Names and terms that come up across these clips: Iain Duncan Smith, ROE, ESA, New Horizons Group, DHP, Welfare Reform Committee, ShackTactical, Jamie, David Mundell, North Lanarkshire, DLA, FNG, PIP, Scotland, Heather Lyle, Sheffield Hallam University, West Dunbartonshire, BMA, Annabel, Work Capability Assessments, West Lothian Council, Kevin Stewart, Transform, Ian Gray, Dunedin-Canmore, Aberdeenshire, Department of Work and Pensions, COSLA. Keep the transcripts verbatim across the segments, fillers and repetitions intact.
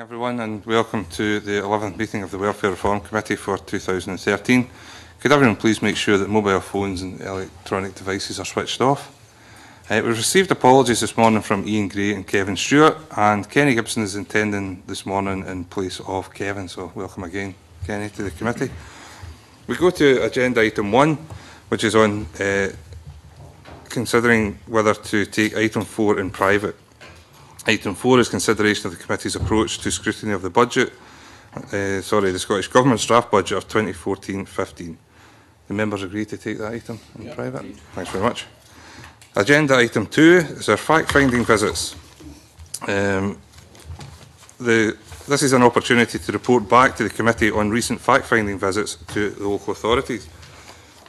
Everyone, and welcome to the eleventh meeting of the Welfare Reform Committee for two thousand thirteen. Could everyone please make sure that mobile phones and electronic devices are switched off? Uh, we've received apologies this morning from Ian Gray and Kevin Stewart, and Kenny Gibson is attending this morning in place of Kevin, so welcome again, Kenny, to the committee. We go to agenda item one, which is on uh, considering whether to take item four in private. Item four is consideration of the committee's approach to scrutiny of the budget, uh, sorry, the Scottish Government's draft budget of twenty fourteen fifteen. The members agree to take that item in yep, private? Indeed. Thanks very much. Agenda item two is our fact-finding visits. Um, the, this is an opportunity to report back to the committee on recent fact-finding visits to the local authorities.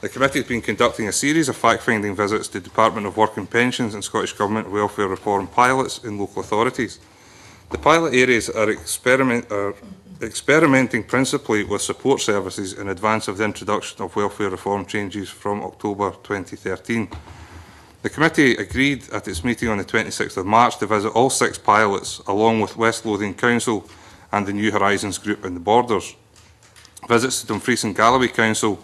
The committee has been conducting a series of fact-finding visits to Department of Work and Pensions and Scottish Government welfare reform pilots in local authorities. The pilot areas are, experiment, are experimenting principally with support services in advance of the introduction of welfare reform changes from October twenty thirteen. The committee agreed at its meeting on the twenty-sixth of March to visit all six pilots, along with West Lothian Council and the New Horizons Group in the Borders. Visits to Dumfries and Galloway Council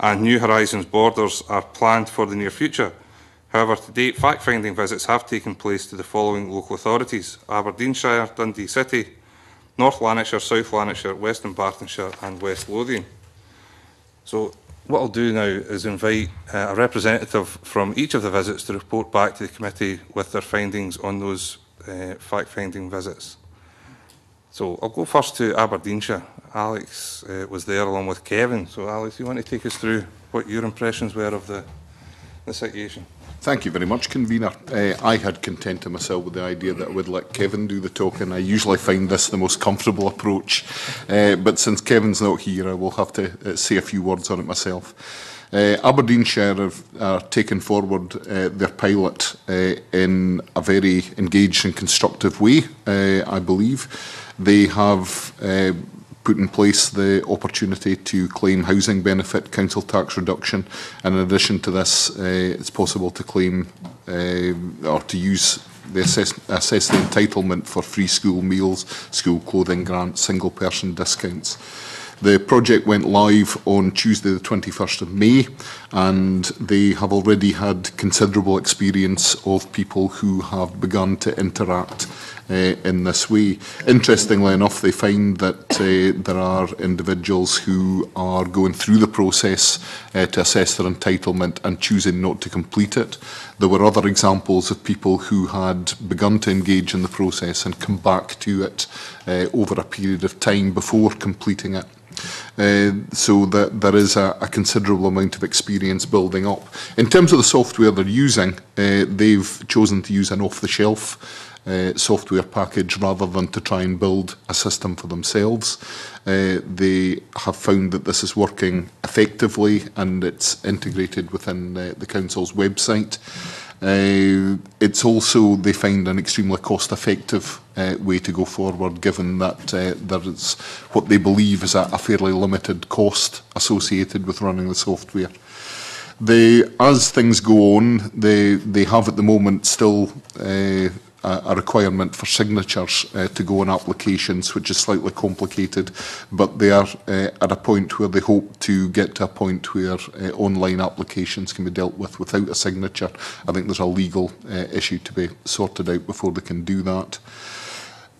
and New Horizons Borders are planned for the near future. However, to date, fact-finding visits have taken place to the following local authorities: Aberdeenshire, Dundee City, North Lanarkshire, South Lanarkshire, West Dunbartonshire and West Lothian. So what I'll do now is invite uh, a representative from each of the visits to report back to the committee with their findings on those uh, fact-finding visits. So I'll go first to Aberdeenshire. Alex uh, was there along with Kevin. So Alex, you want to take us through what your impressions were of the, the situation? Thank you very much, convener. Uh, I had contented myself with the idea that I would let Kevin do the talking. I usually find this the most comfortable approach. Uh, but since Kevin's not here, I will have to uh, say a few words on it myself. Uh, Aberdeenshire have uh, taken forward uh, their pilot uh, in a very engaged and constructive way, uh, I believe. They have uh, put in place the opportunity to claim housing benefit, council tax reduction, and in addition to this, uh, it's possible to claim uh, or to use the assess, assess the entitlement for free school meals, school clothing grants, single person discounts. The project went live on Tuesday the twenty-first of May, and they have already had considerable experience of people who have begun to interact uh, in this way. Interestingly enough, they find that uh, there are individuals who are going through the process uh, to assess their entitlement and choosing not to complete it. There were other examples of people who had begun to engage in the process and come back to it uh, over a period of time before completing it. Uh, so that there is a, a considerable amount of experience building up. In terms of the software they're using, uh, they've chosen to use an off-the-shelf uh, software package rather than to try and build a system for themselves. Uh, they have found that this is working effectively and it's integrated within uh, the council's website. Uh, it's also, they find, an extremely cost-effective uh, way to go forward, given that uh, there is what they believe is a, a fairly limited cost associated with running the software. They, as things go on, they, they have at the moment still uh, a requirement for signatures uh, to go on applications, which is slightly complicated, but they are uh, at a point where they hope to get to a point where uh, online applications can be dealt with without a signature. I think there's a legal uh, issue to be sorted out before they can do that.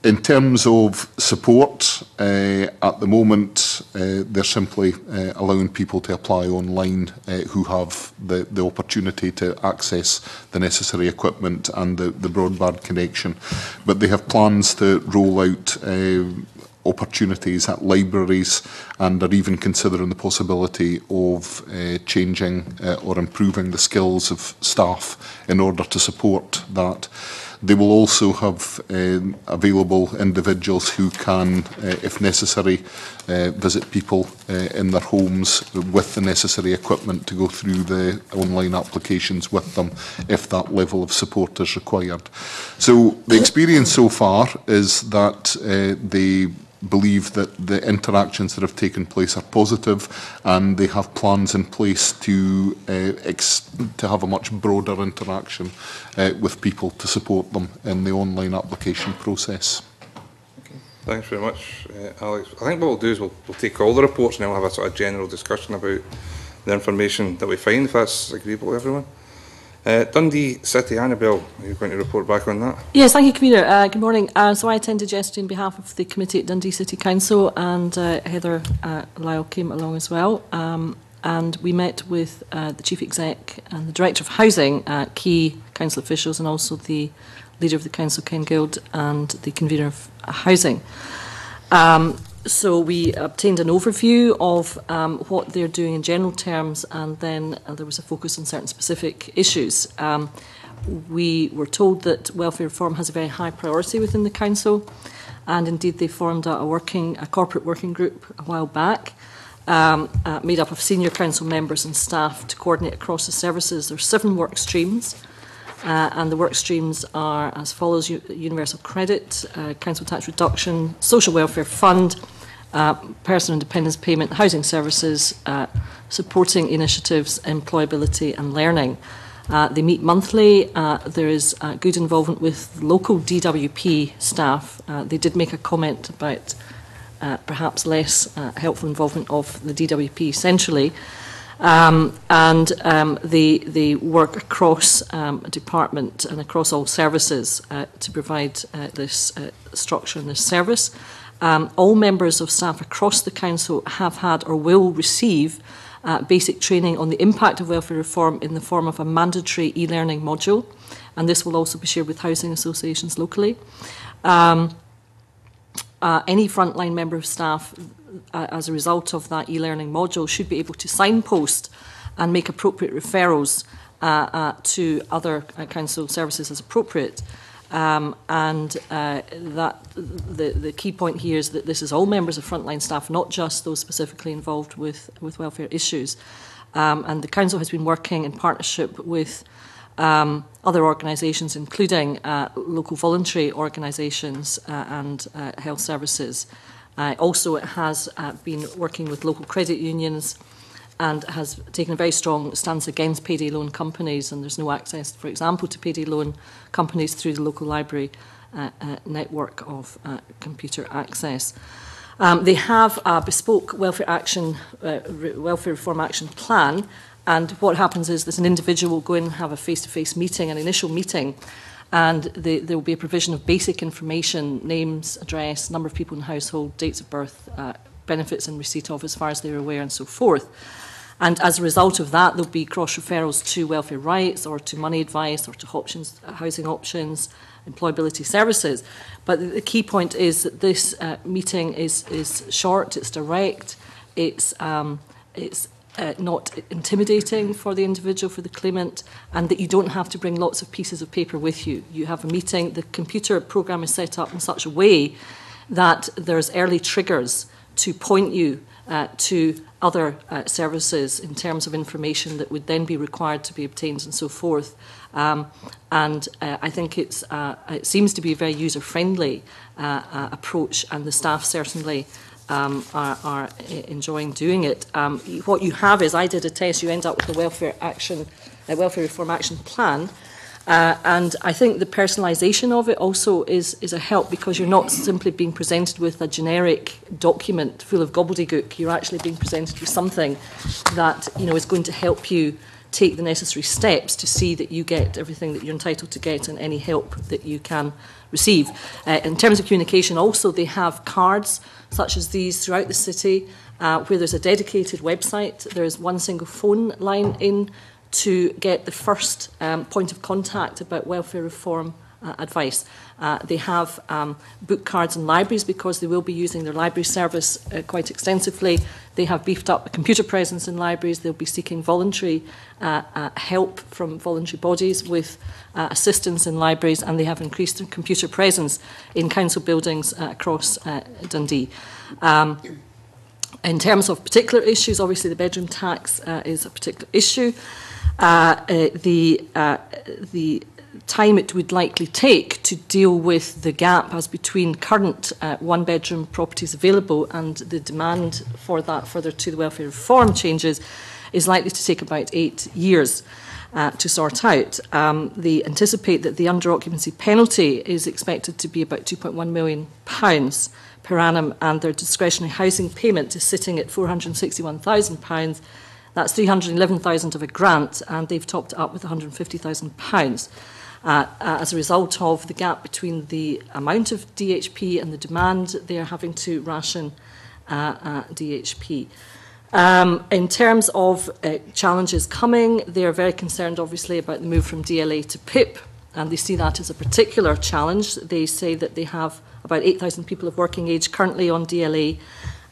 In terms of support, uh, at the moment uh, they're simply uh, allowing people to apply online uh, who have the, the opportunity to access the necessary equipment and the, the broadband connection. But they have plans to roll out uh, opportunities at libraries and are even considering the possibility of uh, changing uh, or improving the skills of staff in order to support that. They will also have uh, available individuals who can, uh, if necessary, uh, visit people uh, in their homes with the necessary equipment to go through the online applications with them if that level of support is required. So the experience so far is that uh, they believe that the interactions that have taken place are positive, and they have plans in place to uh, ex to have a much broader interaction uh, with people to support them in the online application process. Okay. Thanks very much, uh, Alex. I think what we'll do is we'll, we'll take all the reports and then we'll have a sort of general discussion about the information that we find, if that's agreeable to everyone. Uh, Dundee City, Annabel, are you going to report back on that? Yes, thank you, Commissioner. Uh, good morning. Uh, so I attended yesterday on behalf of the committee at Dundee City Council, and uh, Heather uh, Lyle came along as well. Um, and we met with uh, the Chief Exec and the Director of Housing, uh, key council officials, and also the Leader of the Council, Ken Guild, and the Convener of Housing. Um, so we obtained an overview of um, what they're doing in general terms, and then uh, there was a focus on certain specific issues. Um, we were told that welfare reform has a very high priority within the Council, and indeed they formed a, a, working, a corporate working group a while back, um, uh, made up of senior Council members and staff to coordinate across the services. There are seven work streams. Uh, and the work streams are as follows: universal credit, uh, council tax reduction, social welfare fund, uh, personal independence payment, housing services, uh, supporting initiatives, employability and learning. Uh, they meet monthly. Uh, there is uh, good involvement with local D W P staff. Uh, they did make a comment about uh, perhaps less uh, helpful involvement of the D W P centrally. Um, and um, they, they work across um, a department and across all services uh, to provide uh, this uh, structure and this service. Um, all members of staff across the Council have had or will receive uh, basic training on the impact of welfare reform in the form of a mandatory e-learning module, and this will also be shared with housing associations locally. Um, uh, any frontline member of staff, as a result of that e-learning module, should be able to signpost and make appropriate referrals uh, uh, to other uh, council services as appropriate. Um, and uh, that the, the key point here is that this is all members of frontline staff, not just those specifically involved with, with welfare issues. Um, and the Council has been working in partnership with Um, other organisations, including uh, local voluntary organisations uh, and uh, health services. Uh, also, it has uh, been working with local credit unions and has taken a very strong stance against payday loan companies, and there's no access, for example, to payday loan companies through the local library uh, uh, network of uh, computer access. Um, they have a bespoke welfare action, uh, re- welfare reform action plan. And what happens is that an individual will go in and have a face-to-face meeting, an initial meeting, and they, there will be a provision of basic information: names, address, number of people in the household, dates of birth, uh, benefits in receipt of, as far as they're aware, and so forth. And as a result of that, there'll be cross-referrals to welfare rights or to money advice or to options, housing options, employability services. But the, the key point is that this uh, meeting is, is short, it's direct, it's... Um, it's Uh, not intimidating for the individual, for the claimant, and that you don't have to bring lots of pieces of paper with you. You have a meeting. The computer programme is set up in such a way that there's early triggers to point you uh, to other uh, services in terms of information that would then be required to be obtained and so forth. Um, and uh, I think it's, uh, it seems to be a very user-friendly uh, uh, approach, and the staff certainly Um, are, are enjoying doing it. Um, what you have is, I did a test, you end up with a welfare action, a welfare reform action plan, uh, and I think the personalisation of it also is, is a help, because you're not simply being presented with a generic document full of gobbledygook. You're actually being presented with something that, you know, is going to help you take the necessary steps to see that you get everything that you're entitled to get and any help that you can receive. Uh, in terms of communication, also they have cards such as these throughout the city, uh, where there's a dedicated website. There is one single phone line in to get the first um, point of contact about welfare reform uh, advice. Uh, they have um, book cards and libraries, because they will be using their library service uh, quite extensively. They have beefed up a computer presence in libraries. They'll be seeking voluntary uh, uh, help from voluntary bodies with uh, assistance in libraries, and they have increased their computer presence in council buildings uh, across uh, Dundee. Um, in terms of particular issues, obviously the bedroom tax uh, is a particular issue. Uh, uh, the uh, the time it would likely take to deal with the gap as between current uh, one-bedroom properties available and the demand for that further to the welfare reform changes is likely to take about eight years uh, to sort out. Um, they anticipate that the under-occupancy penalty is expected to be about two point one million pounds per annum, and their discretionary housing payment is sitting at four hundred and sixty-one thousand pounds. That's three hundred and eleven thousand pounds of a grant, and they've topped it up with one hundred and fifty thousand pounds. Uh, as a result of the gap between the amount of D H P and the demand, they are having to ration uh, uh, D H P. Um, in terms of uh, challenges coming, they are very concerned, obviously, about the move from D L A to P I P, and they see that as a particular challenge. They say that they have about eight thousand people of working age currently on D L A,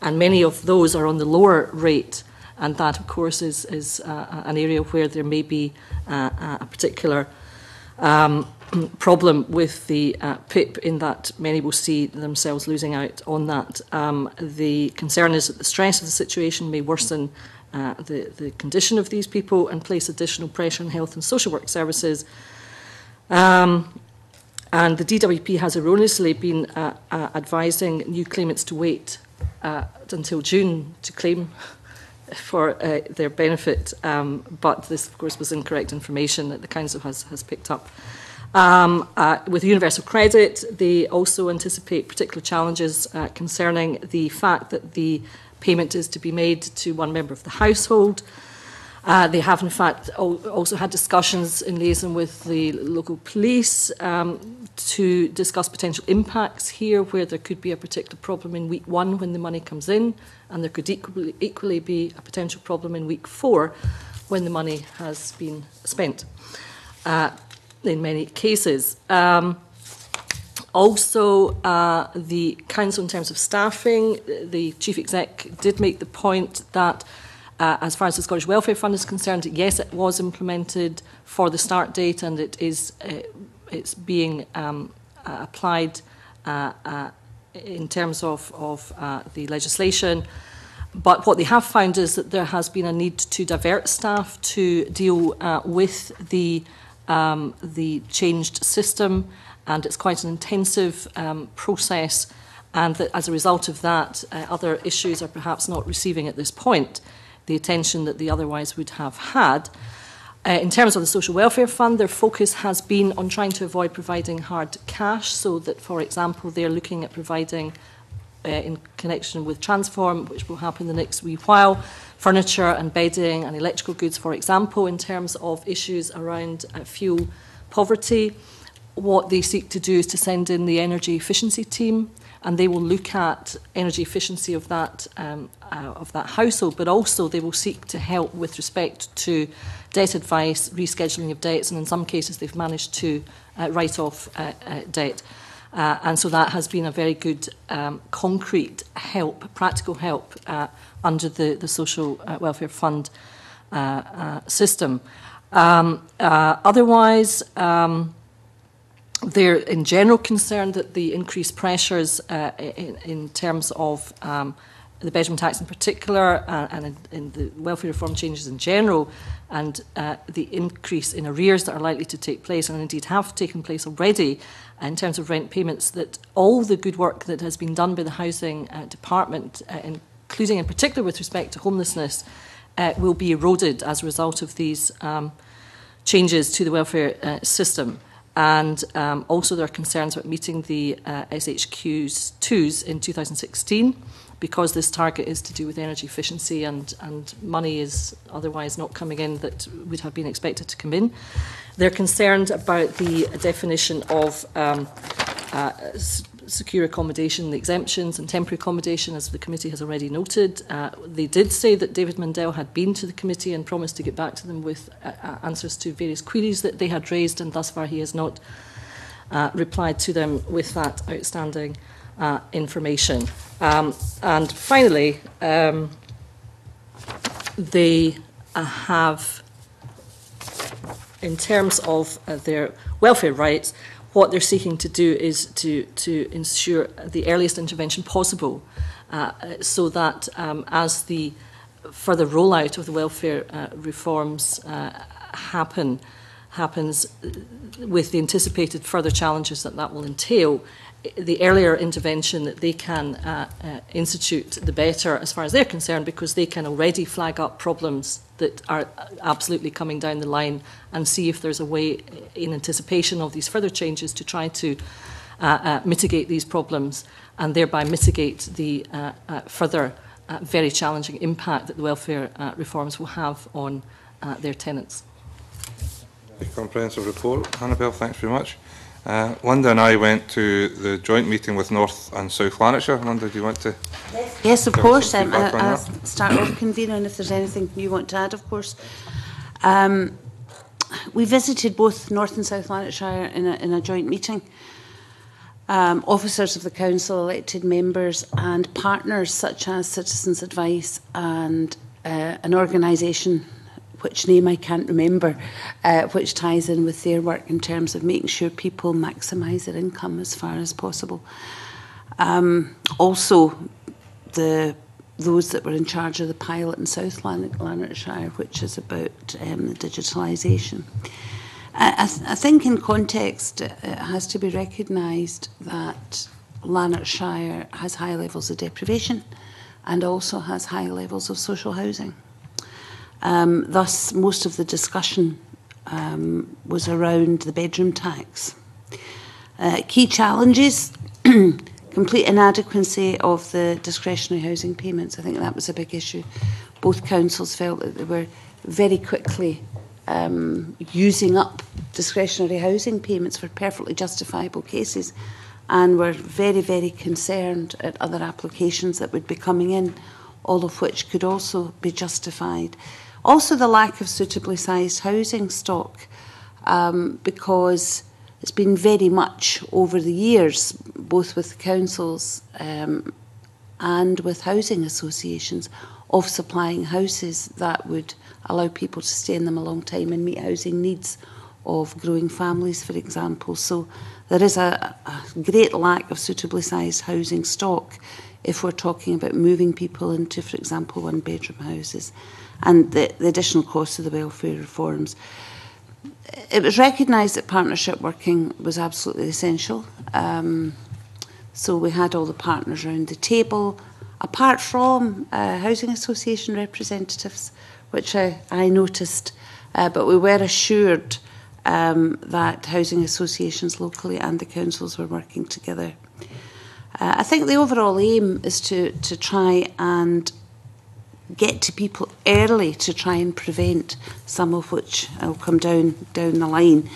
and many of those are on the lower rate. And that, of course, is, is uh, an area where there may be uh, a particular Um, problem with the uh, P I P, in that many will see themselves losing out on that. Um, the concern is that the stress of the situation may worsen uh, the, the condition of these people and place additional pressure on health and social work services. Um, and the D W P has erroneously been uh, uh, advising new claimants to wait uh, until June to claim for uh, their benefit, um, but this, of course, was incorrect information that the Council has, has picked up. Um, uh, with universal credit, they also anticipate particular challenges uh, concerning the fact that the payment is to be made to one member of the household. Uh, they have, in fact, al also had discussions in liaison with the local police um, to discuss potential impacts here, where there could be a particular problem in week one when the money comes in, and there could equally, equally be a potential problem in week four when the money has been spent, uh, in many cases. Um, also, uh, the Council, in terms of staffing, the Chief Exec did make the point that Uh, as far as the Scottish Welfare Fund is concerned, yes, it was implemented for the start date, and it is uh, it's being um, uh, applied uh, uh, in terms of, of uh, the legislation. But what they have found is that there has been a need to divert staff to deal uh, with the, um, the changed system, and it's quite an intensive um, process, and that as a result of that, uh, other issues are perhaps not receiving at this point the attention that they otherwise would have had. Uh, in terms of the Social Welfare Fund, their focus has been on trying to avoid providing hard cash, so that, for example, they're looking at providing, uh, in connection with Transform, which will happen the next wee while, furniture and bedding and electrical goods, for example, in terms of issues around uh, fuel poverty. What they seek to do is to send in the energy efficiency team, and they will look at energy efficiency of that um, uh, of that household, but also they will seek to help with respect to debt advice, rescheduling of debts, and in some cases they've managed to uh, write off uh, uh, debt. Uh, and so that has been a very good um, concrete help, practical help, uh, under the, the Social uh, Welfare Fund uh, uh, system. Um, uh, otherwise, um, they're in general concerned that the increased pressures uh, in, in terms of um, the bedroom tax in particular, uh, and in, in the welfare reform changes in general, and uh, the increase in arrears that are likely to take place, and indeed have taken place already, in terms of rent payments, that all the good work that has been done by the Housing uh, Department, uh, including in particular with respect to homelessness, uh, will be eroded as a result of these um, changes to the welfare uh, system. And um, also there are concerns about meeting the uh, S H Q twos in two thousand sixteen, because this target is to do with energy efficiency, and, and money is otherwise not coming in that would have been expected to come in. They're concerned about the definition of um, uh, secure accommodation, the exemptions, and temporary accommodation, as the committee has already noted. Uh, they did say that David Mundell had been to the committee and promised to get back to them with uh, answers to various queries that they had raised, and thus far he has not uh, replied to them with that outstanding uh, information. Um, and finally, um, they uh, have, in terms of uh, their welfare rights, what they're seeking to do is to, to ensure the earliest intervention possible, uh, so that um, as the further rollout of the welfare uh, reforms uh, happen, happens, with the anticipated further challenges that that will entail, the earlier intervention that they can uh, uh, institute, the better as far as they're concerned, because they can already flag up problems that are absolutely coming down the line and see if there's a way, in anticipation of these further changes, to try to uh, uh, mitigate these problems and thereby mitigate the uh, uh, further uh, very challenging impact that the welfare uh, reforms will have on uh, their tenants. A comprehensive report. Annabel, thanks very much. Uh, Linda and I went to the joint meeting with North and South Lanarkshire. Linda, do you want to? Yes, yes of course. Um, I, I'll start off, convener, and if there's anything you want to add, of course. Um, we visited both North and South Lanarkshire in a, in a joint meeting. Um, officers of the council, elected members, and partners such as Citizens Advice and uh, an organisation which name I can't remember, uh, which ties in with their work in terms of making sure people maximise their income as far as possible. Um, also, the those that were in charge of the pilot in South Lanarkshire, which is about um, the digitalisation. I, I, th I think in context, it has to be recognised that Lanarkshire has high levels of deprivation and also has high levels of social housing. Um, thus, most of the discussion um, was around the bedroom tax. Uh, key challenges, complete inadequacy of the discretionary housing payments. I think that was a big issue. Both councils felt that they were very quickly um, using up discretionary housing payments for perfectly justifiable cases, and were very, very concerned at other applications that would be coming in, all of which could also be justified. Also, the lack of suitably sized housing stock, um, because it's been very much over the years, both with councils um, and with housing associations, of supplying houses that would allow people to stay in them a long time and meet housing needs of growing families, for example. So there is a, a great lack of suitably sized housing stock if we're talking about moving people into, for example, one-bedroom houses, and the, the additional costs of the welfare reforms. It was recognised that partnership working was absolutely essential. Um, so we had all the partners around the table, apart from uh, housing association representatives, which I, I noticed, uh, but we were assured um, that housing associations locally and the councils were working together. Uh, I think the overall aim is to, to try and get to people early to try and prevent some of which will come down, down the line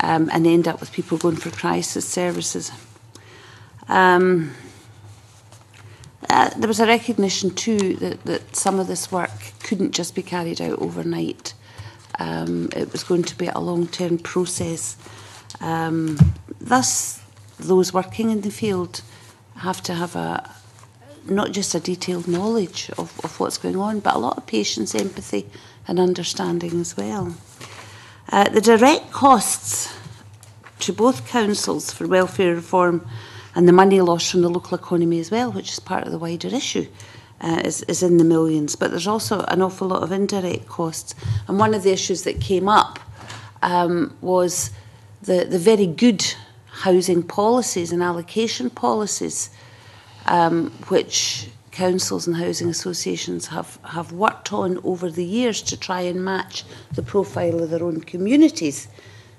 um, and end up with people going for crisis services. Um, uh, there was a recognition too that, that some of this work couldn't just be carried out overnight. Um, it was going to be a long-term process. Um, thus, those working in the field have to have a not just a detailed knowledge of, of what's going on, but a lot of patience, empathy and understanding as well. Uh, the direct costs to both councils for welfare reform and the money lost from the local economy as well, which is part of the wider issue, uh, is, is in the millions. But there's also an awful lot of indirect costs. And one of the issues that came up um, was the, the very good housing policies and allocation policies um, which councils and housing associations have, have worked on over the years to try and match the profile of their own communities.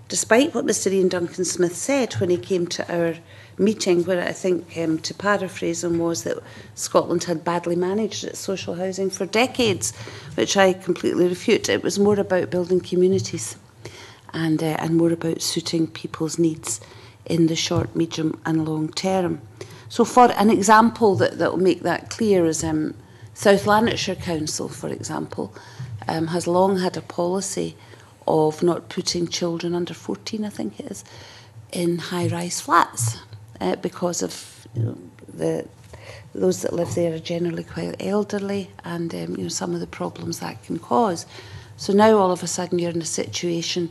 Despite what Mister Iain Duncan Smith said when he came to our meeting, where I think, um, to paraphrase him, was that Scotland had badly managed its social housing for decades, which I completely refute. It was more about building communities and, uh, and more about suiting people's needs in the short, medium and long term. So for an example that will make that clear is um, South Lanarkshire Council, for example, um, has long had a policy of not putting children under fourteen, I think it is, in high-rise flats uh, because of, you know, the those that live there are generally quite elderly and um, you know, some of the problems that can cause. So now all of a sudden you're in a situation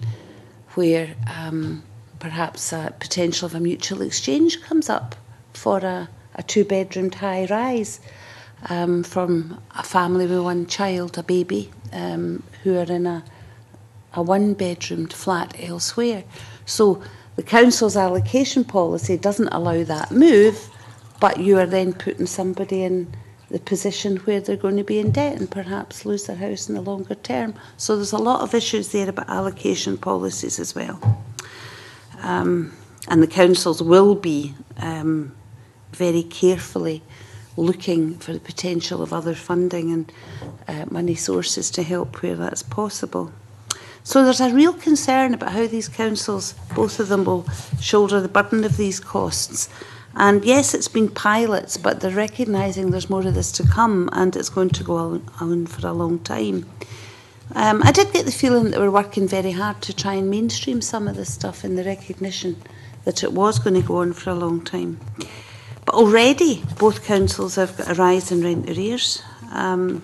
where um, perhaps a potential of a mutual exchange comes up for a, a two-bedroomed high-rise um, from a family with one child, a baby, um, who are in a, a one-bedroomed flat elsewhere. So The council's allocation policy doesn't allow that move, but you are then putting somebody in the position where they're going to be in debt and perhaps lose their house in the longer term. So there's a lot of issues there about allocation policies as well. Um, and the councils will be um, very carefully looking for the potential of other funding and uh, money sources to help where that's possible. So there's a real concern about how these councils, both of them, will shoulder the burden of these costs. And yes, it's been pilots, but they're recognising there's more of this to come and it's going to go on for a long time. Um, I did get the feeling that they were working very hard to try and mainstream some of this stuff in the recognition that it was going to go on for a long time. But already, both councils have got a rise in rent arrears, um,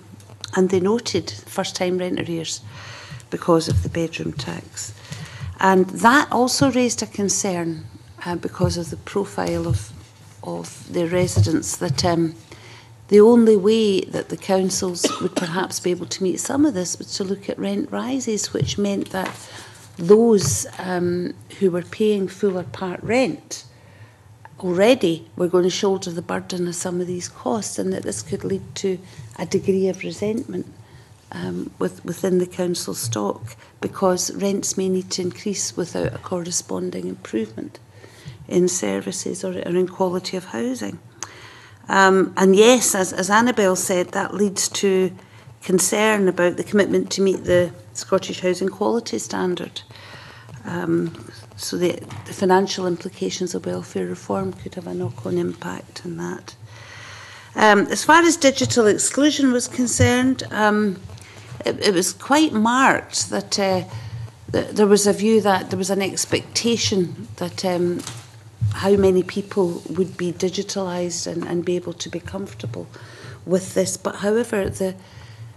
and they noted first-time rent arrears because of the bedroom tax. And that also raised a concern uh, because of the profile of of their residents, that um, the only way that the councils would perhaps be able to meet some of this was to look at rent rises, which meant that those um, who were paying full or part rent already were going to shoulder the burden of some of these costs, and that this could lead to a degree of resentment um, with, within the council stock, because rents may need to increase without a corresponding improvement in services or, or in quality of housing. Um, and yes, as, as Annabel said, that leads to concern about the commitment to meet the Scottish Housing Quality Standard. Um, so the, the financial implications of welfare reform could have a knock-on impact on that. Um, as far as digital exclusion was concerned, um, it, it was quite marked that uh, th there was a view that there was an expectation that um, how many people would be digitalised and, and be able to be comfortable with this. But however, the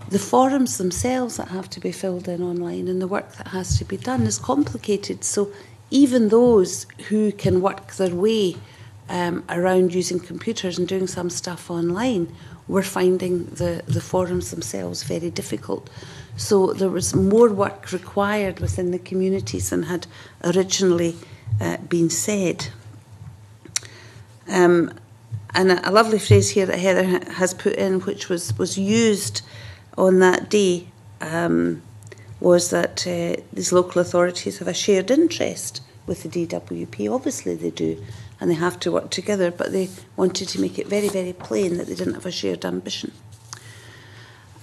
the forums themselves that have to be filled in online and the work that has to be done is complicated. So even those who can work their way um, around using computers and doing some stuff online were finding the, the forums themselves very difficult. So there was more work required within the communities than had originally uh, been said. Um, and a, a lovely phrase here that Heather has put in, which was, was used on that day, um, was that uh, these local authorities have a shared interest with the D W P. Obviously they do, and they have to work together, but they wanted to make it very, very plain that they didn't have a shared ambition.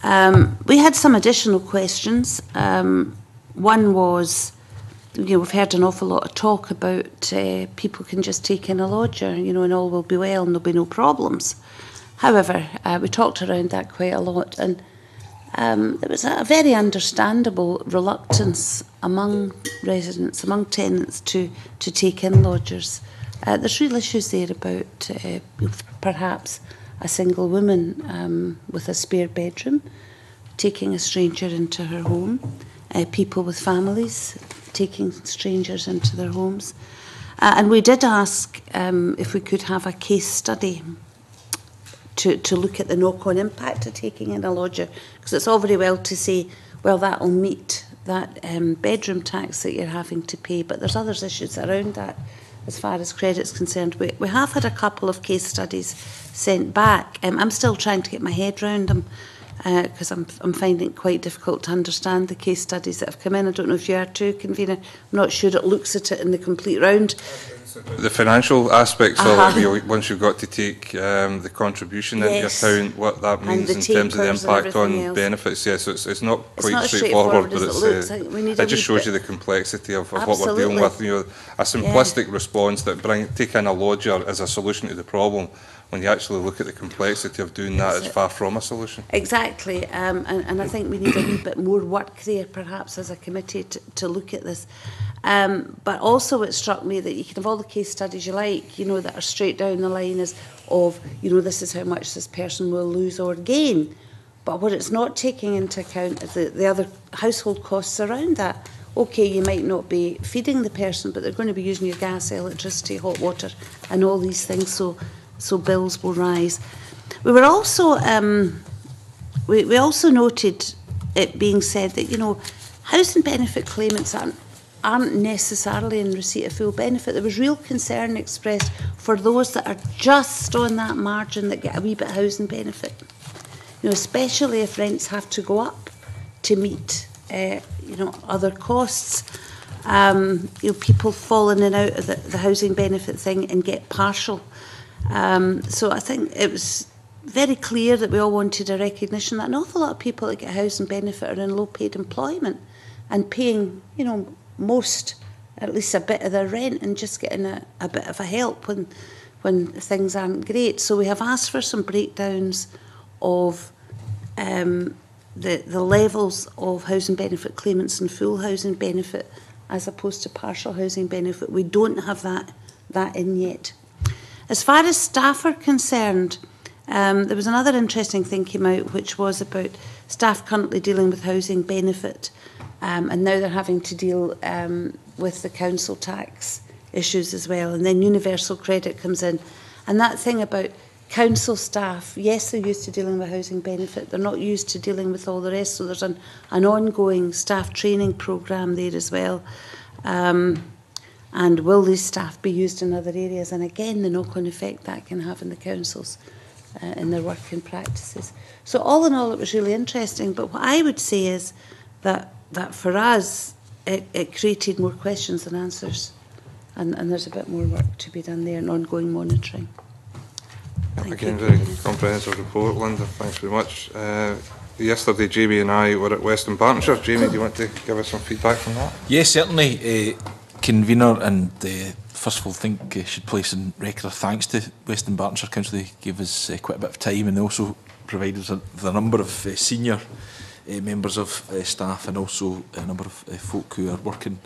Um, we had some additional questions. Um, one was, you know, we've heard an awful lot of talk about uh, people can just take in a lodger, you know, and all will be well and there'll be no problems. However, uh, we talked around that quite a lot, and Um, there was a very understandable reluctance among residents, among tenants, to, to take in lodgers. Uh, there's real issues there about uh, perhaps a single woman um, with a spare bedroom taking a stranger into her home, uh, people with families taking strangers into their homes. Uh, and we did ask um, if we could have a case study To, to look at the knock-on impact of taking in a lodger, because it's all very well to say, well, that'll meet that um, bedroom tax that you're having to pay, but there's other issues around that as far as credit's concerned. We, we have had a couple of case studies sent back. Um, I'm still trying to get my head around them, because uh, I'm, I'm finding it quite difficult to understand the case studies that have come in. I don't know if you are too, Convener. I'm not sure it looks at it in the complete round. The financial aspects uh-huh. of it, once you've got to take um, the contribution yes. into account, what that means in terms of the impact on else. benefits. Yeah, so it's, it's not it's quite not straightforward, but it's, it, uh, like we need it just shows you the complexity of, of what we're dealing with. You know, a simplistic yeah. response that bring take in a lodger as a solution to the problem, when you actually look at the complexity of doing that, it's far from a solution. Exactly, um, and, and I think we need a wee bit more work there, perhaps, as a committee to, to look at this. Um, but also it struck me that you can have all the case studies you like, you know, that are straight down the line is of, you know, this is how much this person will lose or gain. But what it's not taking into account is the, the other household costs around that. Okay, you might not be feeding the person, but they're going to be using your gas, electricity, hot water, and all these things, so so bills will rise. We were also, um, we, we also noted it being said that, you know, housing benefit claimants aren't aren't necessarily in receipt of full benefit. There was real concern expressed for those that are just on that margin that get a wee bit of housing benefit. You know, especially if rents have to go up to meet, uh, you know, other costs. Um, you know, people fall in and out of the, the housing benefit thing and get partial. Um, so I think it was very clear that we all wanted a recognition that an awful lot of people that get housing benefit are in low-paid employment and paying, you know, most, at least a bit of their rent and just getting a, a bit of a help when, when things aren't great. So we have asked for some breakdowns of um, the, the levels of housing benefit claimants and full housing benefit as opposed to partial housing benefit. We don't have that, that in yet. As far as staff are concerned, um, there was another interesting thing came out, which was about staff currently dealing with housing benefit, um, and now they're having to deal um, with the council tax issues as well, and then universal credit comes in. And that thing about council staff, yes, they're used to dealing with housing benefit, they're not used to dealing with all the rest, so there's an, an ongoing staff training programme there as well. Um, And will these staff be used in other areas? And again, the knock-on effect that can have in the councils uh, in their working practices. So all in all, it was really interesting. But what I would say is that that for us, it, it created more questions than answers. And, and there's a bit more work to be done there and ongoing monitoring. Thank again, you. Very comprehensive report, Linda. Thanks very much. Uh, Yesterday, Jamie and I were at West Dunbartonshire. Jamie, do you want to give us some feedback from that? Yes, certainly. Uh, Convener and uh, first of all, I think uh, should place in record of thanks to West Dunbartonshire Council. They gave us uh, quite a bit of time, and they also provided a, the number of uh, senior uh, members of uh, staff, and also a number of uh, folk who are working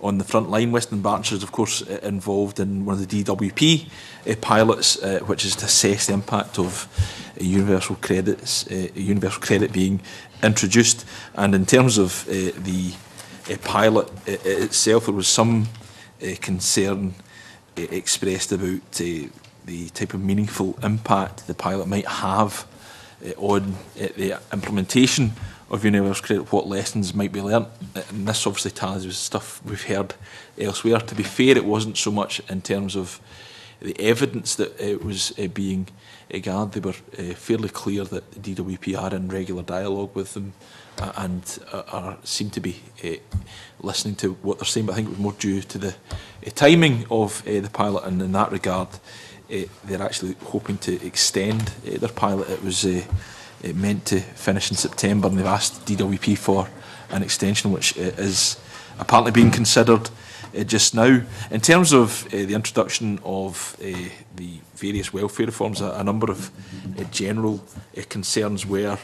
on the front line. West Dunbartonshire is, of course, uh, involved in one of the D W P uh, pilots, uh, which is to assess the impact of uh, universal credits, uh, universal credit being introduced. And in terms of uh, the A pilot it itself, there was some uh, concern uh, expressed about uh, the type of meaningful impact the pilot might have uh, on uh, the implementation of universal credit, what lessons might be learnt. And this obviously tallies with stuff we've heard elsewhere. To be fair, it wasn't so much in terms of the evidence that it was uh, being uh, gathered. They were uh, fairly clear that the D W P are in regular dialogue with them, Uh, and uh, are, seem to be uh, listening to what they're saying, but I think it was more due to the uh, timing of uh, the pilot, and in that regard uh, they're actually hoping to extend uh, their pilot. It was uh, it meant to finish in September, and they've asked D W P for an extension, which uh, is apparently being considered uh, just now. In terms of uh, the introduction of uh, the various welfare reforms, a, a number of uh, general uh, concerns were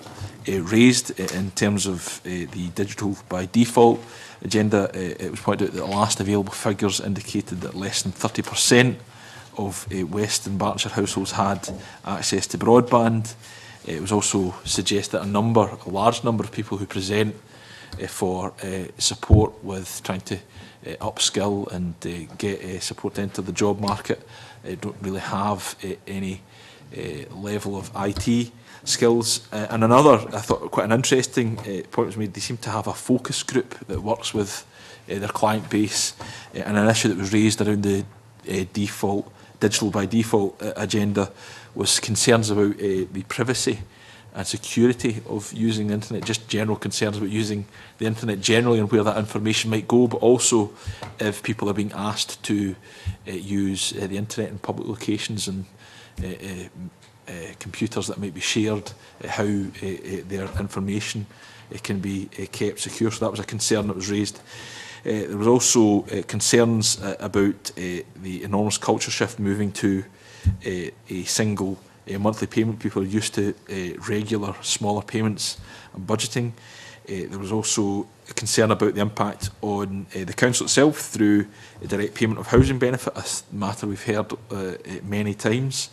Uh, raised uh, in terms of uh, the digital by default agenda. Uh, it was pointed out that the last available figures indicated that less than thirty percent of uh, West Dunbartonshire households had access to broadband. It was also suggested that a number, a large number of people who present uh, for uh, support with trying to uh, upskill and uh, get uh, support to enter the job market uh, don't really have uh, any uh, level of I T skills. Uh, and another, I thought, quite an interesting uh, point was made. They seem to have a focus group that works with uh, their client base, uh, and an issue that was raised around the uh, default, digital by default uh, agenda was concerns about uh, the privacy and security of using the internet, just general concerns about using the internet generally and where that information might go, but also if people are being asked to uh, use uh, the internet in public locations and uh, uh, Uh, computers that might be shared, uh, how uh, uh, their information uh, can be uh, kept secure. So that was a concern that was raised. Uh, there was also uh, concerns uh, about uh, the enormous culture shift moving to uh, a single uh, monthly payment. People are used to uh, regular, smaller payments and budgeting. Uh, there was also a concern about the impact on uh, the council itself through a direct payment of housing benefit, a matter we've heard uh, many times.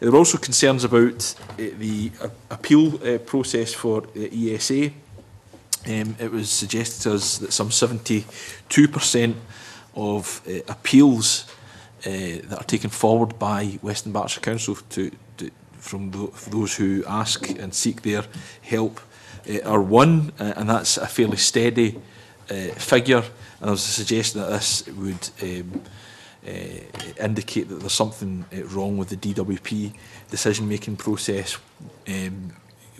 There were also concerns about uh, the uh, appeal uh, process for the uh, E S A. Um, it was suggested to us that some seventy-two percent of uh, appeals uh, that are taken forward by West Dunbartonshire Council to, to, from the, those who ask and seek their help uh, are won, uh, and that's a fairly steady uh, figure, and there was a suggestion that this would um, uh, indicate that there's something uh, wrong with the D W P decision-making process um,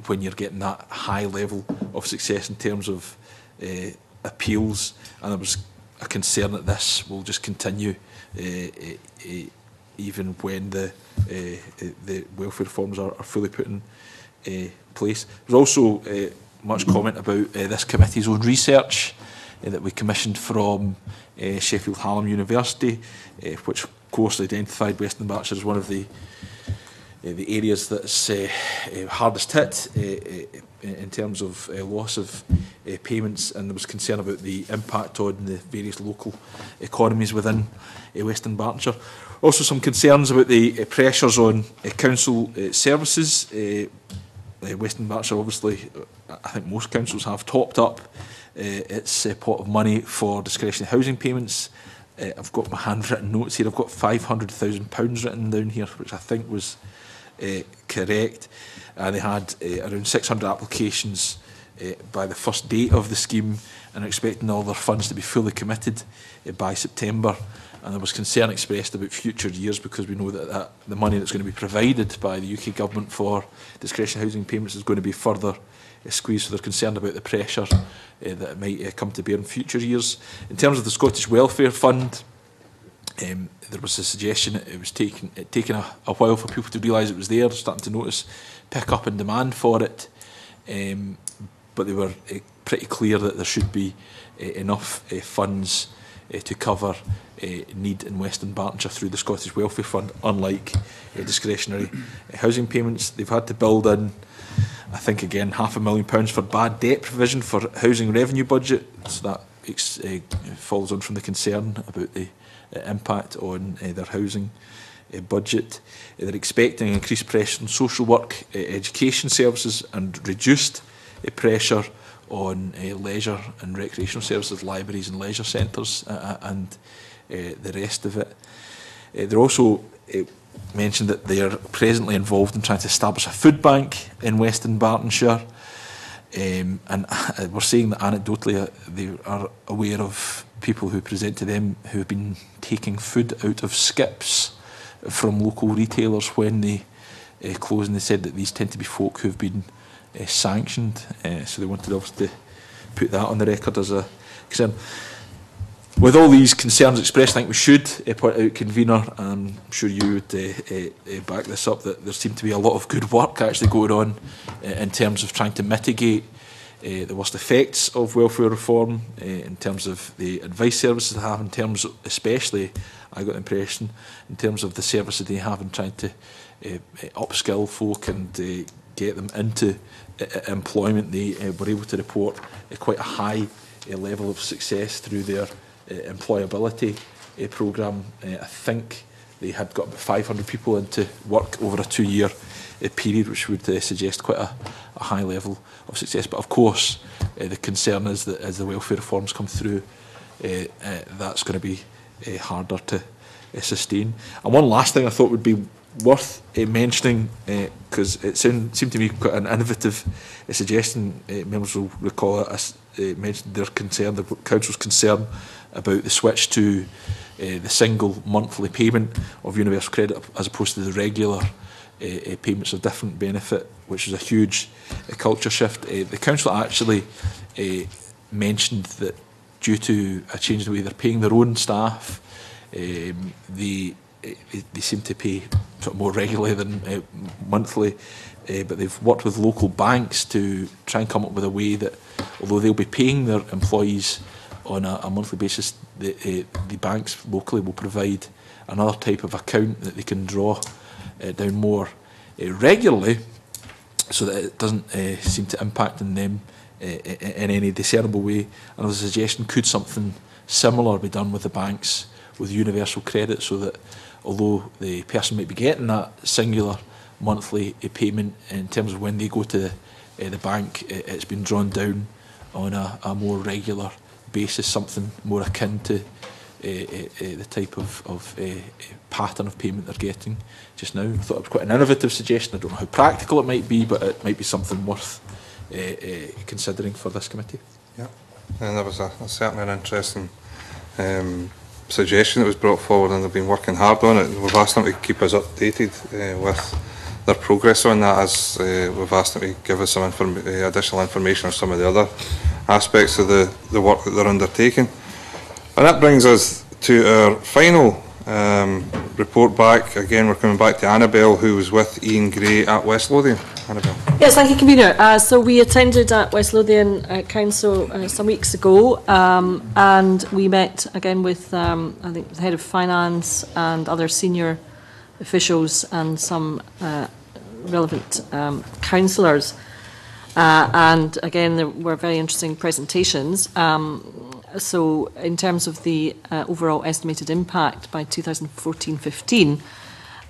when you're getting that high level of success in terms of uh, appeals, and there was a concern that this will just continue uh, uh, even when the, uh, the welfare reforms are, are fully put in uh, place. There's also uh, much comment about uh, this committee's own research uh, that we commissioned from uh, Sheffield Hallam University, uh, which of course identified West Dunbartonshire as one of the Uh, the areas that's uh, uh, hardest hit uh, uh, in terms of uh, loss of uh, payments, and there was concern about the impact on the various local economies within uh, West Dunbartonshire. Also some concerns about the uh, pressures on uh, council uh, services. Uh, uh, West Dunbartonshire, obviously, I think most councils have topped up uh, its uh, pot of money for discretionary housing payments. Uh, I've got my handwritten notes here. I've got five hundred thousand pounds written down here, which I think was Uh, correct, and uh, they had uh, around six hundred applications uh, by the first date of the scheme, and are expecting all their funds to be fully committed uh, by September. And there was concern expressed about future years, because we know that, that the money that's going to be provided by the U K government for discretionary housing payments is going to be further uh, squeezed, so they're concerned about the pressure uh, that it might uh, come to bear in future years. In terms of the Scottish Welfare Fund, Um, there was a suggestion that it was taking it taken a, a while for people to realise it was there, starting to notice pick up in demand for it, um, but they were uh, pretty clear that there should be uh, enough uh, funds uh, to cover uh, need in West Dunbartonshire through the Scottish Welfare Fund, unlike uh, discretionary uh, housing payments. They've had to build in, I think again, half a million pounds for bad debt provision for housing revenue budget, so that ex uh, follows on from the concern about the Uh, impact on uh, their housing uh, budget. Uh, they're expecting increased pressure on social work, uh, education services, and reduced uh, pressure on uh, leisure and recreational services, libraries and leisure centres, uh, and uh, the rest of it. Uh, they're also uh, mentioned that they are presently involved in trying to establish a food bank in West Dunbartonshire, um, and uh, we're seeing that anecdotally uh, they are aware of people who present to them who have been taking food out of skips from local retailers when they uh, close, and they said that these tend to be folk who have been uh, sanctioned, uh, so they wanted obviously to put that on the record as a concern. With all these concerns expressed, I think we should uh, point out, convener, and I'm sure you would uh, uh, back this up, that there seemed to be a lot of good work actually going on uh, in terms of trying to mitigate Uh, the worst effects of welfare reform, uh, in terms of the advice services they have, in terms of, especially, I got the impression, in terms of the services they have in trying to uh, upskill folk and uh, get them into uh, employment. They uh, were able to report uh, quite a high uh, level of success through their uh, employability uh, programme. Uh, I think they had got about five hundred people into work over a two-year A period, which would uh, suggest quite a, a high level of success. But of course, uh, the concern is that as the welfare reforms come through, uh, uh, that's going to be uh, harder to uh, sustain. And one last thing I thought would be worth uh, mentioning, because uh, it sound, seemed to me quite an innovative uh, suggestion. Uh, members will recall I uh, mentioned their concern, the council's concern about the switch to uh, the single monthly payment of universal credit as opposed to the regular Uh, uh, payments of different benefit, which is a huge uh, culture shift. Uh, the council actually uh, mentioned that due to a change in the way they're paying their own staff, um, they, uh, they seem to pay sort of more regularly than uh, monthly, uh, but they've worked with local banks to try and come up with a way that, although they'll be paying their employees on a, a monthly basis, the, uh, the banks locally will provide another type of account that they can draw Uh, down more uh, regularly, so that it doesn't uh, seem to impact on them uh, in any discernible way. And as a suggestion, could something similar be done with the banks with universal credit, so that although the person might be getting that singular monthly uh, payment, in terms of when they go to the, uh, the bank, uh, it's been drawn down on a, a more regular basis, something more akin to Uh, uh, uh, the type of, of uh, pattern of payment they're getting just now. I thought it was quite an innovative suggestion. I don't know how practical it might be, but it might be something worth uh, uh, considering for this committee. Yeah, and there was a, a certainly an interesting um, suggestion that was brought forward, and they've been working hard on it. We've asked them to keep us updated uh, with their progress on that, as uh, we've asked them to give us some inform additional information on some of the other aspects of the, the work that they're undertaking. And that brings us to our final um, report back. Again, we're coming back to Annabel, who was with Ian Gray at West Lothian. Annabel. Yes, thank you, Convener. Uh, so we attended at West Lothian uh, Council uh, some weeks ago, um, and we met again with um, I think the head of finance and other senior officials and some uh, relevant um, councillors. Uh, and again, there were very interesting presentations. Um, So, in terms of the uh, overall estimated impact by two thousand fourteen fifteen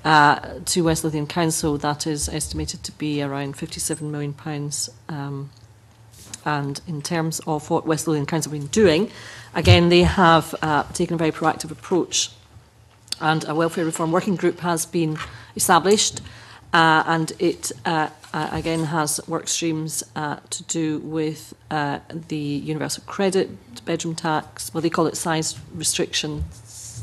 uh, to West Lothian Council, that is estimated to be around fifty-seven million pounds. Um, and in terms of what West Lothian Council have been doing, again, they have uh, taken a very proactive approach, and a welfare reform working group has been established, uh, and it uh, Uh, again has work streams uh, to do with uh, the universal credit, bedroom tax, well, they call it size restrictions,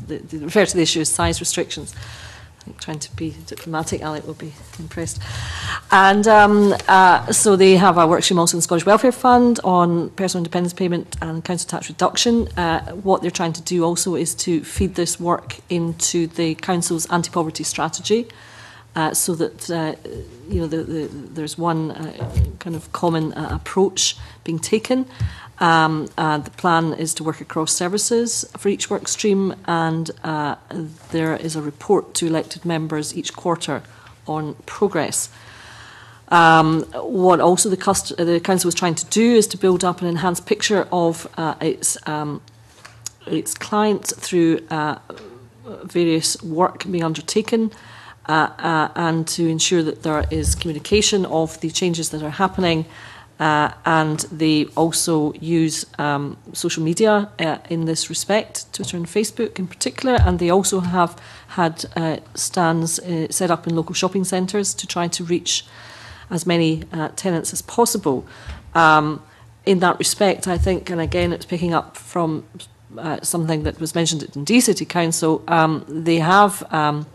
they, they refer to the issue as size restrictions. I think trying to be diplomatic, Alex will be impressed. And um, uh, so they have a work stream also in the Scottish Welfare Fund on personal independence payment and council tax reduction. Uh, what they're trying to do also is to feed this work into the council's anti-poverty strategy. Uh, so that uh, you know, the, the, there's one uh, kind of common uh, approach being taken. Um, uh, the plan is to work across services for each work stream, and uh, there is a report to elected members each quarter on progress. Um, what also the, cust the council is trying to do is to build up an enhanced picture of uh, its um, its clients through uh, various work being undertaken. Uh, uh, and to ensure that there is communication of the changes that are happening, uh, and they also use um, social media uh, in this respect, Twitter and Facebook in particular, and they also have had uh, stands uh, set up in local shopping centres to try to reach as many uh, tenants as possible. Um, in that respect, I think, and again it's picking up from uh, something that was mentioned at Dundee City Council, um, they have um,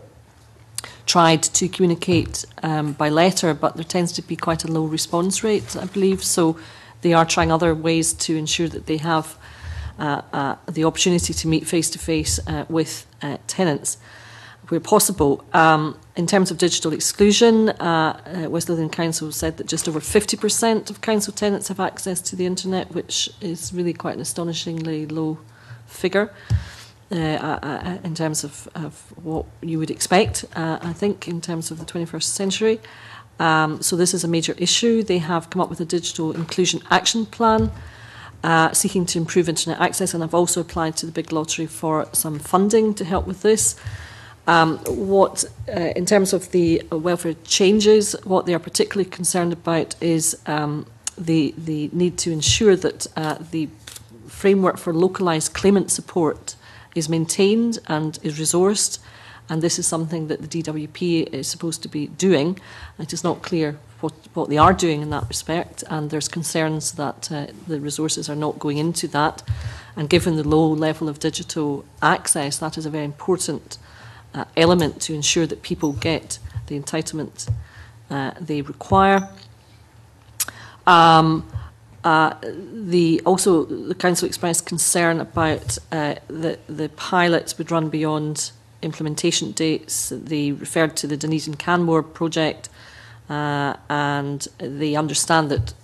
tried to communicate um, by letter, but there tends to be quite a low response rate, I believe, so they are trying other ways to ensure that they have uh, uh, the opportunity to meet face-to-face uh, with uh, tenants where possible. Um, in terms of digital exclusion, uh, uh, West Lothian Council said that just over fifty percent of council tenants have access to the internet, which is really quite an astonishingly low figure. Uh, uh, in terms of, of what you would expect, uh, I think, in terms of the twenty-first century. Um, so this is a major issue. They have come up with a digital inclusion action plan uh, seeking to improve internet access, and I've also applied to the Big Lottery for some funding to help with this. Um, what, uh, in terms of the welfare changes, what they are particularly concerned about is um, the, the need to ensure that uh, the framework for localised claimant support is maintained and is resourced, and this is something that the D W P is supposed to be doing. It is not clear what, what they are doing in that respect, and there's concerns that uh, the resources are not going into that, and given the low level of digital access, that is a very important uh, element to ensure that people get the entitlement uh, they require. Um, Uh, the, also, the Council expressed concern about uh, the, the pilots would run beyond implementation dates. They referred to the Dunedin-Canmore project, uh, and they understand that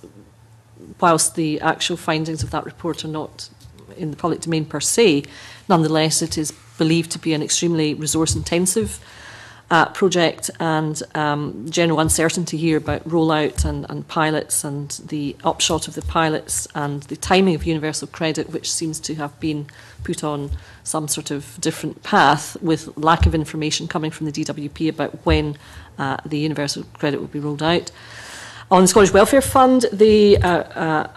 whilst the actual findings of that report are not in the public domain per se, nonetheless it is believed to be an extremely resource-intensive Uh, project, and um, general uncertainty here about rollout and, and pilots and the upshot of the pilots and the timing of universal credit, which seems to have been put on some sort of different path with lack of information coming from the D W P about when uh, the universal credit will be rolled out. On the Scottish Welfare Fund, they uh, uh,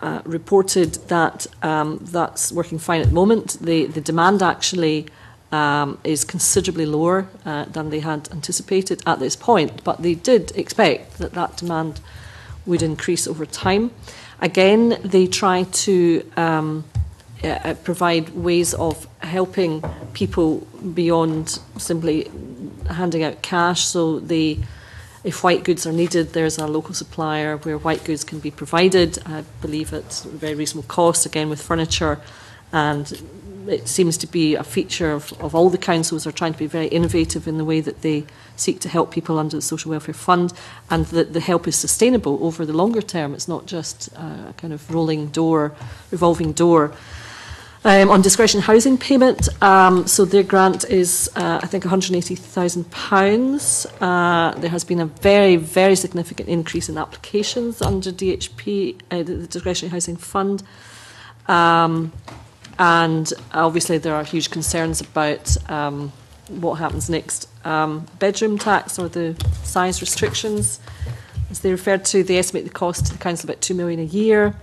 uh, reported that um, that's working fine at the moment. The, the demand actually Um, is considerably lower uh, than they had anticipated at this point, but they did expect that that demand would increase over time. Again, they try to um, uh, provide ways of helping people beyond simply handing out cash. So they, if white goods are needed, there's a local supplier where white goods can be provided, I believe at very reasonable cost, again with furniture. And it seems to be a feature of, of all the councils are trying to be very innovative in the way that they seek to help people under the Social Welfare Fund, and that the help is sustainable over the longer term. It's not just a kind of rolling door, revolving door. Um, on discretion housing payment, um, so their grant is, uh, I think, one hundred and eighty thousand pounds. Uh, there has been a very, very significant increase in applications under D H P, uh, the, the Discretionary Housing Fund. Um, and obviously there are huge concerns about um, what happens next. Um, bedroom tax, or the size restrictions, as they referred to, they estimate the cost to the council about two million pounds a year.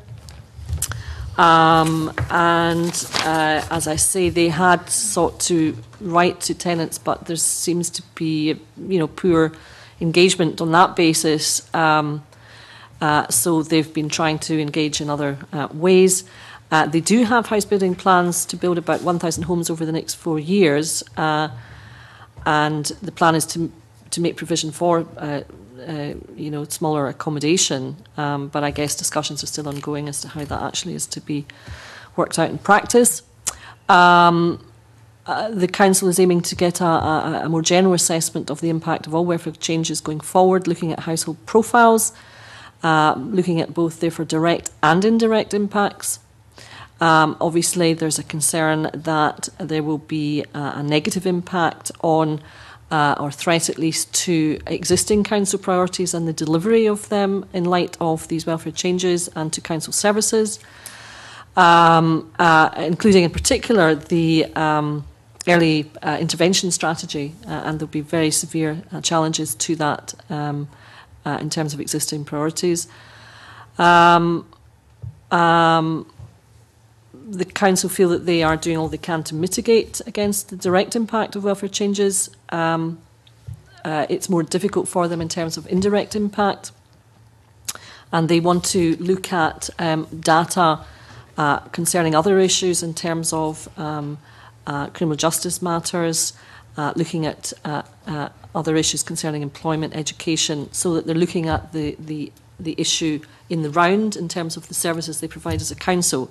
Um, and uh, as I say, they had sought to write to tenants, but there seems to be, you know, poor engagement on that basis. Um, uh, so they've been trying to engage in other uh, ways. Uh, they do have house building plans to build about one thousand homes over the next four years, uh, and the plan is to to make provision for Uh, Uh, you know, smaller accommodation, um, but I guess discussions are still ongoing as to how that actually is to be worked out in practice. Um, uh, the Council is aiming to get a, a, a more general assessment of the impact of all welfare changes going forward, looking at household profiles, uh, looking at both, therefore, direct and indirect impacts. Um, obviously, there's a concern that there will be a, a negative impact on Uh, or threat at least to existing council priorities and the delivery of them in light of these welfare changes, and to council services, um, uh, including in particular the um, early uh, intervention strategy, uh, and there'll be very severe uh, challenges to that um, uh, in terms of existing priorities. Um, um, the council feel that they are doing all they can to mitigate against the direct impact of welfare changes. Um, uh, it's more difficult for them in terms of indirect impact, and they want to look at um, data uh, concerning other issues in terms of um, uh, criminal justice matters, uh, looking at uh, uh, other issues concerning employment, education, so that they're looking at the, the, the issue in the round in terms of the services they provide as a council.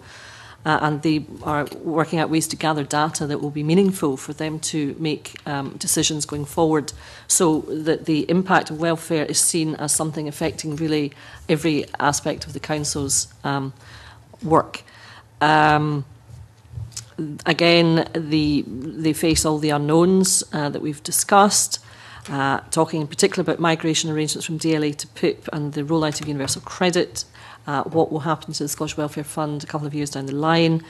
Uh, and they are working out ways to gather data that will be meaningful for them to make um, decisions going forward, so that the impact of welfare is seen as something affecting really every aspect of the council's um, work. Um, again, the, they face all the unknowns uh, that we've discussed, uh, talking in particular about migration arrangements from D L A to P I P and the rollout of universal credit. Uh, what will happen to the Scottish Welfare Fund a couple of years down the line,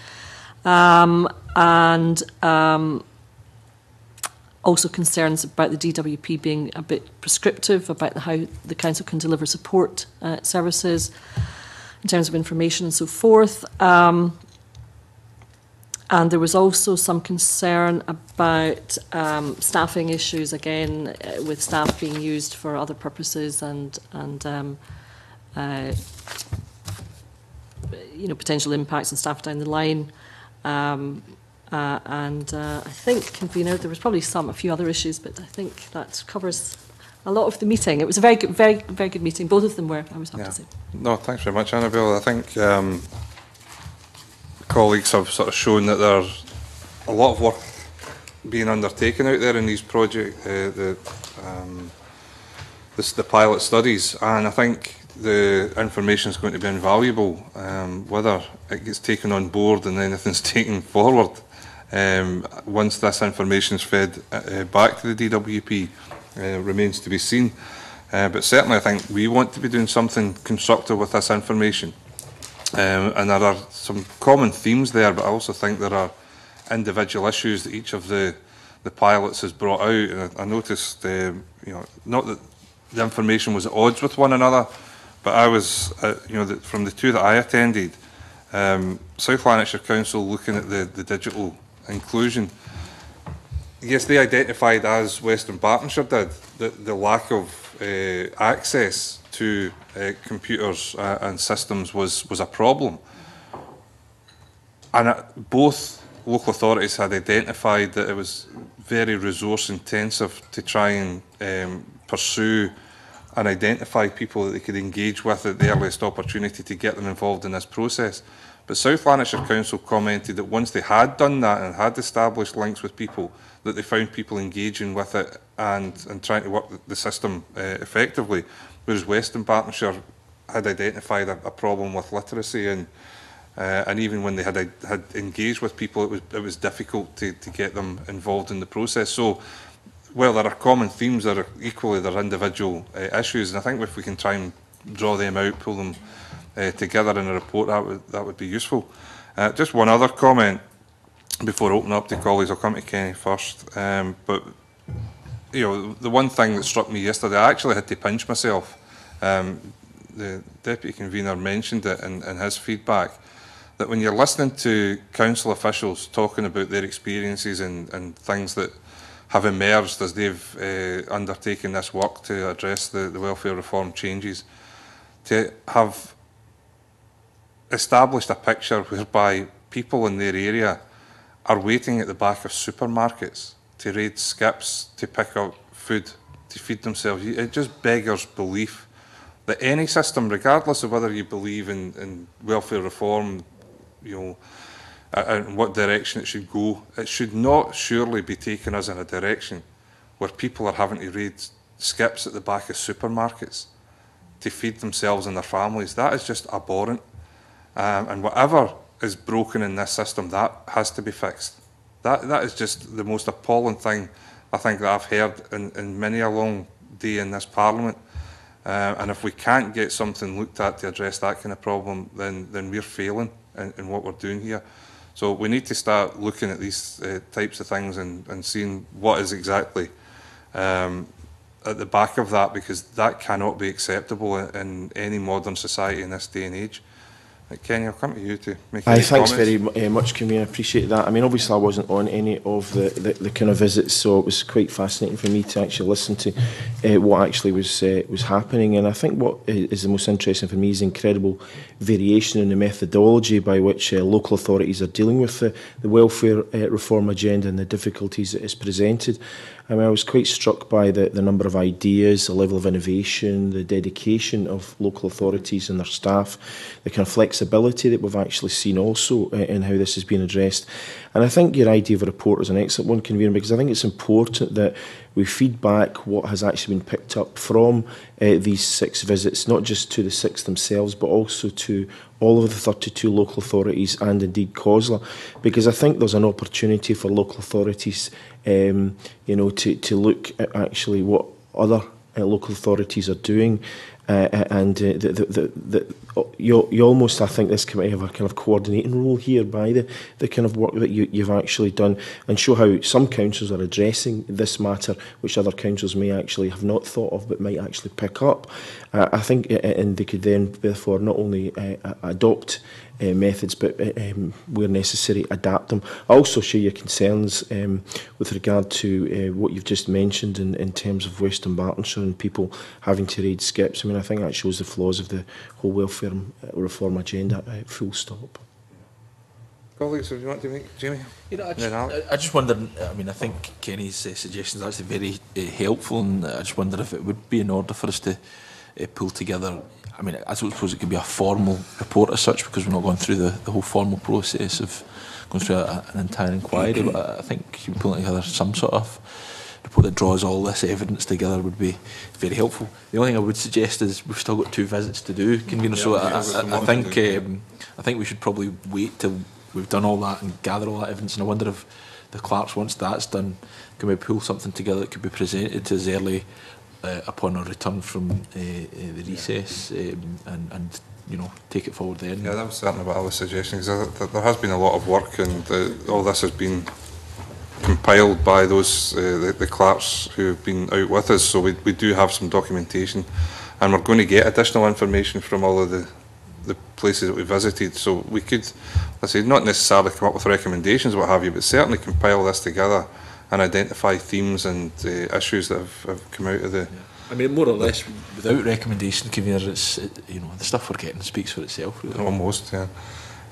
um, and um, also concerns about the D W P being a bit prescriptive about the, how the council can deliver support uh, services in terms of information and so forth. Um, and there was also some concern about um, staffing issues, again, uh, with staff being used for other purposes, and and um, uh, you know, potential impacts on staff down the line, um, uh, and uh, I think, convener, there was probably some, a few other issues, but I think that covers a lot of the meeting. It was a very good, very, very good meeting. Both of them were, I was happy yeah. to say. No, thanks very much, Annabel. I think um, colleagues have sort of shown that there's a lot of work being undertaken out there in these project, uh, the um, this, the pilot studies, and I think the information is going to be invaluable, um, whether it gets taken on board and anything's taken forward. Um, once this information is fed uh, back to the D W P, uh, remains to be seen. Uh, but certainly I think we want to be doing something constructive with this information. Um, and there are some common themes there, but I also think there are individual issues that each of the, the pilots has brought out. And I, I noticed, uh, you know, not that the information was at odds with one another, but I was, uh, you know, the, from the two that I attended, um, South Lanarkshire Council looking at the, the digital inclusion, yes, they identified, as West Dunbartonshire did, the, the lack of uh, access to uh, computers uh, and systems was, was a problem. And uh, both local authorities had identified that it was very resource intensive to try and um, pursue and identify people that they could engage with at the earliest opportunity to get them involved in this process. But South Lanarkshire Council commented that once they had done that and had established links with people, that they found people engaging with it and, and trying to work the system uh, effectively, whereas West Dunbartonshire had identified a, a problem with literacy, and uh, and even when they had had engaged with people, it was it was difficult to, to get them involved in the process. So, well, there are common themes, there are equally there are individual uh, issues, and I think if we can try and draw them out, pull them Uh, together in a report, that would, that would be useful. Uh, just one other comment before opening up to colleagues. I'll come to Kenny first. Um, but you know, the one thing that struck me yesterday, I actually had to pinch myself. Um, the deputy convener mentioned it in, in his feedback, that when you're listening to council officials talking about their experiences and, and things that have emerged as they've uh, undertaken this work to address the, the welfare reform changes, to have established a picture whereby people in their area are waiting at the back of supermarkets to raid skips, to pick up food, to feed themselves. It just beggars belief that any system, regardless of whether you believe in, in welfare reform, you know, and what direction it should go, it should not surely be taken as in a direction where people are having to raid skips at the back of supermarkets to feed themselves and their families. That is just abhorrent. Um, and whatever is broken in this system, that has to be fixed. That that is just the most appalling thing I think that I've heard in, in many a long day in this Parliament. Uh, and if we can't get something looked at to address that kind of problem, then then we're failing in, in what we're doing here. So we need to start looking at these uh, types of things and, and seeing what is exactly um, at the back of that, because that cannot be acceptable in, in any modern society in this day and age. Kenny, I'll come to you to make any Aye, thanks comments. very uh, much, Camille. I appreciate that. I mean, obviously I wasn't on any of the, the, the kind of visits, so it was quite fascinating for me to actually listen to uh, what actually was uh, was happening. And I think what is the most interesting for me is incredible variation in the methodology by which uh, local authorities are dealing with the, the welfare uh, reform agenda and the difficulties that is presented. I mean, I was quite struck by the, the number of ideas, the level of innovation, the dedication of local authorities and their staff, the kind of flexibility that we've actually seen also uh, in how this has been addressed. And I think your idea of a report is an excellent one, Convener, because I think it's important that we feed back what has actually been picked up from uh, these six visits, not just to the six themselves, but also to all of the thirty-two local authorities and indeed COSLA, because I think there's an opportunity for local authorities um, you know, to, to look at actually what other uh, local authorities are doing. Uh, and uh, the, the, the, the, you, you almost, I think, this committee have a kind of coordinating role here by the, the kind of work that you, you've actually done, and show how some councils are addressing this matter, which other councils may actually have not thought of but might actually pick up. Uh, I think, uh, and they could then, therefore, not only uh, adopt Uh, methods, but um, where necessary, adapt them. I also share your concerns um, with regard to uh, what you've just mentioned in, in terms of West Dunbartonshire and people having to raid skips. I mean, I think that shows the flaws of the whole welfare reform agenda, uh, full stop. Colleagues, if you want to make Jamie? You know, I just, I, I just wonder, I mean, I think Kenny's uh, suggestions are actually very uh, helpful, and I just wonder if it would be in order for us to uh, pull together. I mean, I suppose it could be a formal report as such, because we're not going through the, the whole formal process of going through a, an entire inquiry, but I think you pulling together some sort of report that draws all this evidence together would be very helpful. The only thing I would suggest is we've still got two visits to do, Convener, so I, I, I think um, I think we should probably wait till we've done all that and gather all that evidence, and I wonder if the clerks, once that's done, can we pull something together that could be presented to us early Uh, upon our return from uh, uh, the recess, um, and, and you know, take it forward then. Yeah, that was certainly what I was suggesting, because there has been a lot of work, and uh, all this has been compiled by those uh, the, the clerks who have been out with us, so we, we do have some documentation, and we're going to get additional information from all of the, the places that we visited, so we could, let's say, not necessarily come up with recommendations, what have you, but certainly compile this together and identify themes and uh, issues that have, have come out of the... Yeah. I mean, more or less, without recommendation, it's it, you know, the stuff we're getting speaks for itself. Really. Almost, yeah.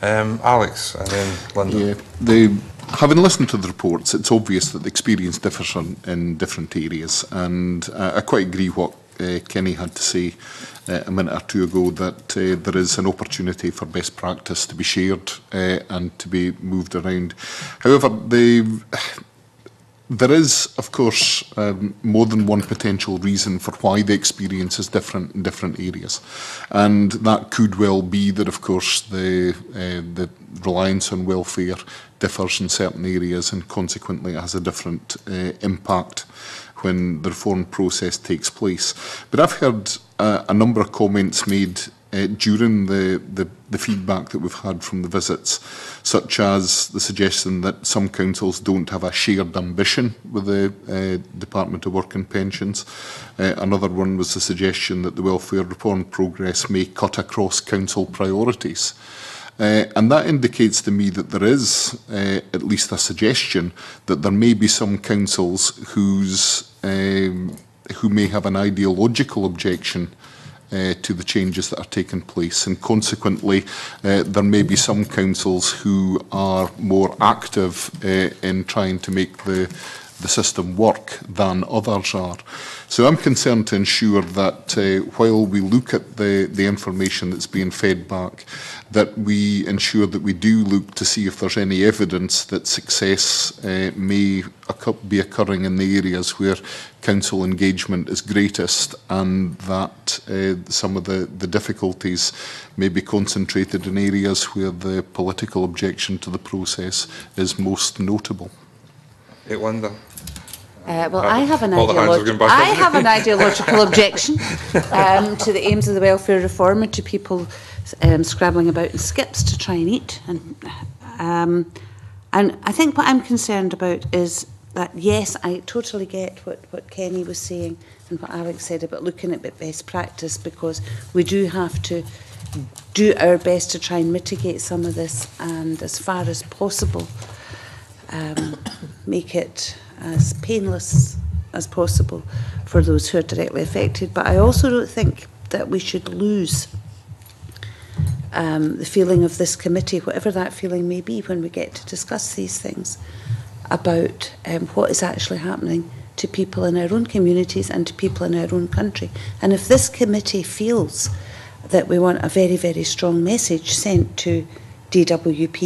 Um, Alex, and then Linda. Yeah, the, having listened to the reports, it's obvious that the experience differs on, in different areas, and uh, I quite agree what uh, Kenny had to say uh, a minute or two ago, that uh, there is an opportunity for best practice to be shared uh, and to be moved around. However, the... There is, of course, um, more than one potential reason for why the experience is different in different areas, and that could well be that, of course, the uh, the reliance on welfare differs in certain areas, and consequently has a different uh, impact when the reform process takes place. But I've heard uh, a number of comments made Uh, during the, the, the feedback that we've had from the visits, such as the suggestion that some councils don't have a shared ambition with the uh, Department of Work and Pensions. Uh, another one was the suggestion that the welfare reform progress may cut across council priorities. Uh, and that indicates to me that there is uh, at least a suggestion that there may be some councils whose, um, who may have an ideological objection Uh, to the changes that are taking place, and consequently uh, there may be some councils who are more active uh, in trying to make the, the system work than others are. So I'm concerned to ensure that uh, while we look at the, the information that's being fed back, that we ensure that we do look to see if there's any evidence that success uh, may be occurring in the areas where council engagement is greatest, and that uh, some of the, the difficulties may be concentrated in areas where the political objection to the process is most notable. Hey, Linda. Uh, well, I have an, ideolo I have an ideological objection um, to the aims of the welfare reform and to people um, scrabbling about in skips to try and eat. And, um, and I think what I'm concerned about is that, yes, I totally get what, what Kenny was saying and what Alex said about looking at best practice, because we do have to do our best to try and mitigate some of this, and as far as possible um, make it as painless as possible for those who are directly affected. But I also don't think that we should lose um, the feeling of this committee, whatever that feeling may be, when we get to discuss these things, about um, what is actually happening to people in our own communities and to people in our own country. And if this committee feels that we want a very, very strong message sent to D W P,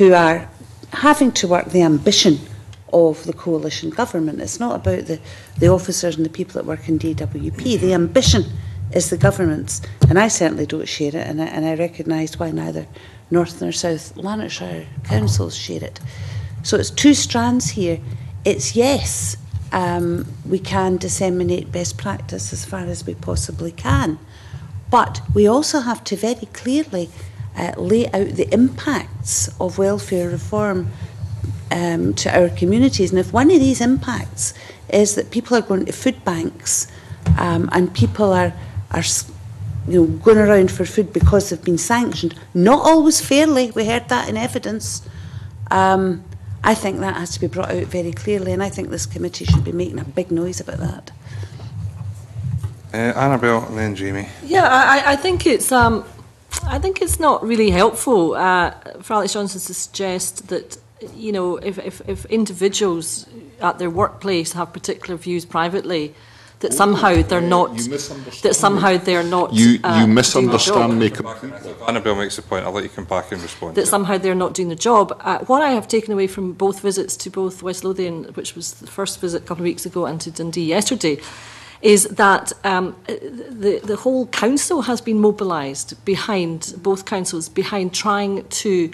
who are having to work the ambition of the coalition government, it's not about the, the officers and the people that work in D W P. The ambition is the government's, and I certainly don't share it, and I, and I recognise why neither North nor South Lanarkshire councils share it. So it's two strands here. It's yes, um, we can disseminate best practice as far as we possibly can, but we also have to very clearly uh, lay out the impacts of welfare reform um, to our communities. And if one of these impacts is that people are going to food banks um, and people are, are you know, going around for food because they've been sanctioned, not always fairly, we heard that in evidence, um, I think that has to be brought out very clearly, and I think this committee should be making a big noise about that. Uh, Annabel, and then Jamie. Yeah, I, I think it's um, I think it's not really helpful uh, for Alex Johnson to suggest that, you know, if, if if individuals at their workplace have particular views privately, that somehow they're not. You that somehow they're not. You, you uh, misunderstand me completely. Annabel makes a point. I'll let you come back and respond. That somehow they're not doing the job. Uh, what I have taken away from both visits to both West Lothian, which was the first visit a couple of weeks ago, and to Dundee yesterday, is that um, the the whole council has been mobilised behind both councils behind trying to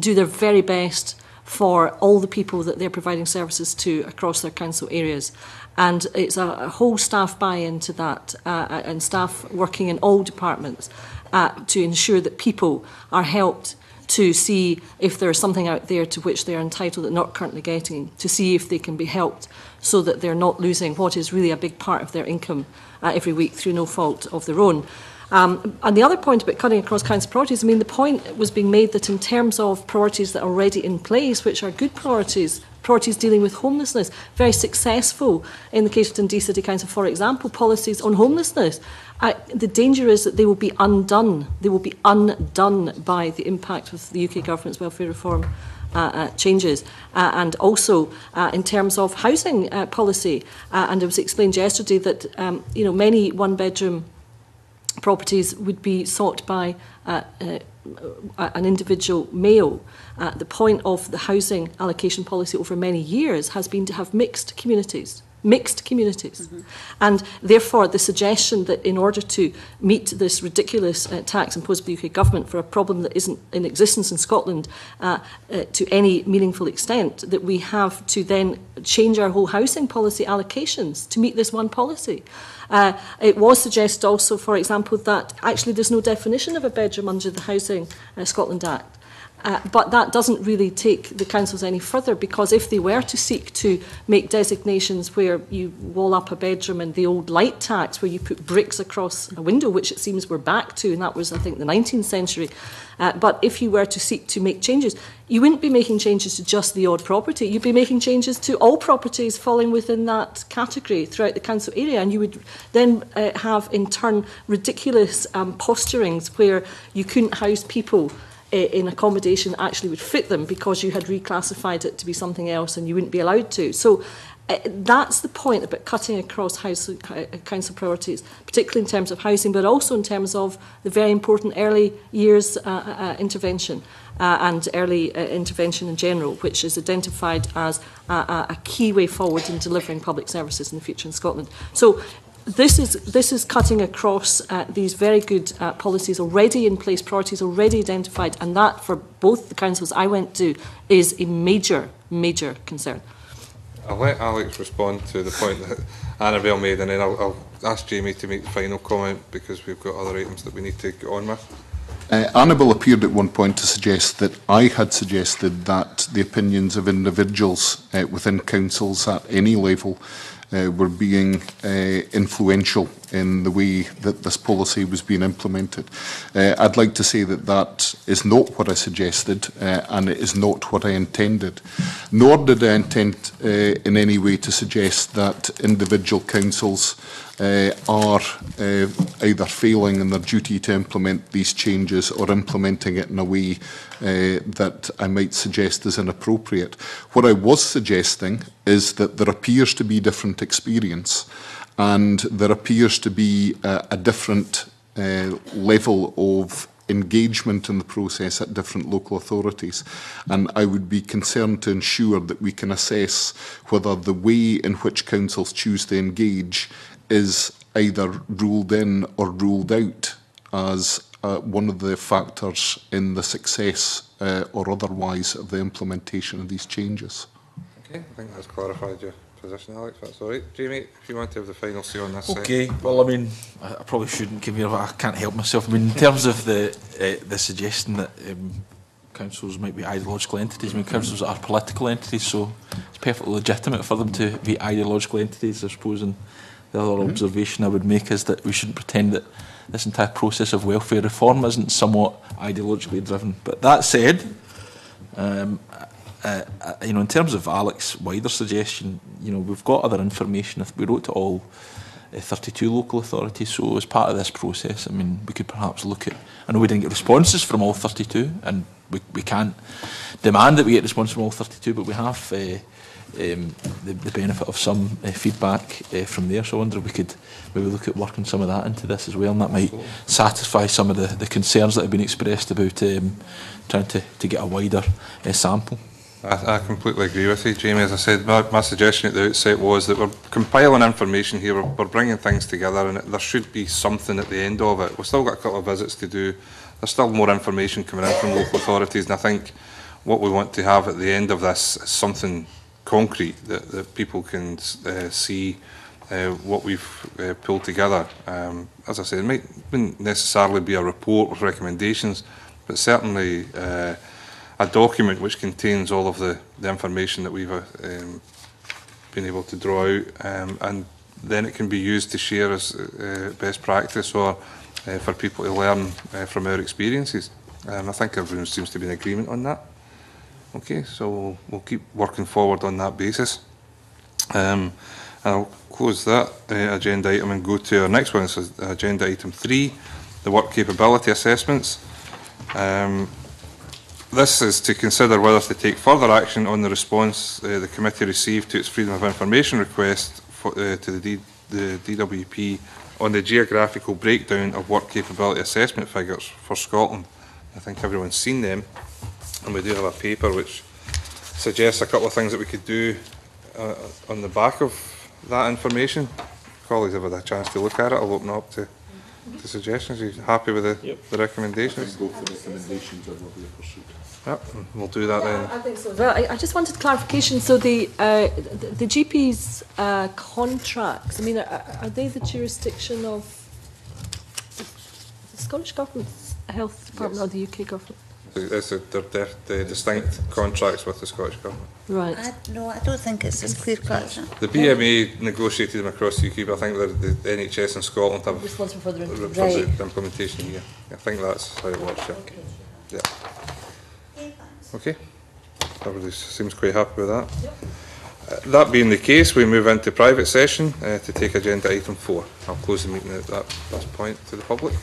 do their very best for all the people that they're providing services to across their council areas. And it's a, a whole staff buy-in to that, uh, and staff working in all departments uh, to ensure that people are helped to see if there is something out there to which they're entitled and not currently getting, to see if they can be helped so that they're not losing what is really a big part of their income uh, every week through no fault of their own. Um, and the other point about cutting across council priorities, I mean, the point was being made that in terms of priorities that are already in place, which are good priorities priorities dealing with homelessness, very successful in the case of Dundee City Council, for example, policies on homelessness. Uh, the danger is that they will be undone. They will be undone by the impact of the U K government's welfare reform uh, uh, changes. Uh, and also uh, in terms of housing uh, policy, uh, and it was explained yesterday that um, you know, many one-bedroom properties would be sought by uh, uh, an individual male. Uh, the point of the housing allocation policy over many years has been to have mixed communities. Mixed communities. Mm-hmm. And therefore, the suggestion that in order to meet this ridiculous uh, tax imposed by the U K government for a problem that isn't in existence in Scotland uh, uh, to any meaningful extent, that we have to then change our whole housing policy allocations to meet this one policy. Uh, it was suggested also, for example, that actually there's no definition of a bedroom under the Housing uh, Scotland Act. Uh, but that doesn't really take the councils any further, because if they were to seek to make designations where you wall up a bedroom and the old light tax where you put bricks across a window, which it seems we're back to, and that was, I think, the nineteenth century, uh, but if you were to seek to make changes, you wouldn't be making changes to just the odd property. You'd be making changes to all properties falling within that category throughout the council area, and you would then uh, have, in turn, ridiculous um, posturings where you couldn't house people in accommodation actually would fit them because you had reclassified it to be something else and you wouldn't be allowed to. So uh, that's the point about cutting across house, uh, council priorities, particularly in terms of housing, but also in terms of the very important early years uh, uh, intervention uh, and early uh, intervention in general, which is identified as a, a key way forward in delivering public services in the future in Scotland. So This is, this is cutting across uh, these very good uh, policies already in place, priorities already identified, and that, for both the councils I went to, is a major, major concern. I'll let Alex respond to the point that Annabel made, and then I'll, I'll ask Jamie to make the final comment because we've got other items that we need to get on with. Uh, Annabel appeared at one point to suggest that I had suggested that the opinions of individuals uh, within councils at any level Uh, were being uh, influential in the way that this policy was being implemented. Uh, I'd like to say that that is not what I suggested uh, and it is not what I intended. Nor did I intend uh, in any way to suggest that individual councils uh, are uh, either failing in their duty to implement these changes or implementing it in a way Uh, that I might suggest is inappropriate. What I was suggesting is that there appears to be different experience and there appears to be uh, a different uh, level of engagement in the process at different local authorities, and I would be concerned to ensure that we can assess whether the way in which councils choose to engage is either ruled in or ruled out as Uh, one of the factors in the success uh, or otherwise of the implementation of these changes. Okay, I think that's clarified your position, Alex. That's all right. Jamie, if you want to have the final say on this. Okay. Side. Well, I mean, I, I probably shouldn't come here, but I can't help myself. I mean, in terms of the uh, the suggestion that um, councils might be ideological entities, I mean, councils are political entities, so it's perfectly legitimate for them to be ideological entities, I suppose. And the other mm-hmm. observation I would make is that we shouldn't pretend that this entire process of welfare reform isn't somewhat ideologically driven. But that said, um, uh, uh, you know, in terms of Alex's wider suggestion, you know, we've got other information. If we wrote to all uh, thirty-two local authorities, so as part of this process, I mean, we could perhaps look at. I know we didn't get responses from all thirty-two, and we we can't demand that we get responses from all thirty-two, but we have uh, um, the, the benefit of some uh, feedback uh, from there. So I wonder if we could maybe look at working some of that into this as well, and that might satisfy some of the, the concerns that have been expressed about um, trying to, to get a wider uh, sample. I, I completely agree with you, Jamie. As I said, my, my suggestion at the outset was that we're compiling information here, we're, we're bringing things together, and it, there should be something at the end of it. We've still got a couple of visits to do, there's still more information coming in from local authorities, and I think what we want to have at the end of this is something concrete that, that people can uh, see Uh, what we've uh, pulled together. Um, as I said, it might not necessarily be a report with recommendations, but certainly uh, a document which contains all of the, the information that we've uh, um, been able to draw out, um, and then it can be used to share as uh, best practice or uh, for people to learn uh, from our experiences. And I think everyone seems to be in agreement on that. Okay, so we'll keep working forward on that basis. Um, and I'll close that uh, agenda item and go to our next one. So agenda item three, the work capability assessments. Um, this is to consider whether to take further action on the response uh, the committee received to its Freedom of Information request for, uh, to the, D the D W P on the geographical breakdown of work capability assessment figures for Scotland. I think everyone's seen them, and we do have a paper which suggests a couple of things that we could do uh, on the back of that information. Colleagues have had a chance to look at it. I'll open up to the suggestions. Are you happy with the, yep. the recommendations? Go for the recommendations and we'll be pursued. Yep, we'll do that yeah, then. I think so as well. I, I just wanted clarification. So the uh, the, the G Ps uh, contracts, I mean, are, are they the jurisdiction of the Scottish Government's Health Department yes. or the U K Government? It's a, they're, they're, they're distinct contracts with the Scottish Government. Right. I, no, I don't think it's as clear-cut. The B M A yeah. negotiated them across the U K, but I think the, the N H S in Scotland have responsible for the, right. for the implementation here. I think that's how it works. Yeah. Okay. Yeah. Okay. Everybody seems quite happy with that. Yep. Uh, that being the case, we move into private session uh, to take agenda item four. I'll close the meeting at that last point to the public.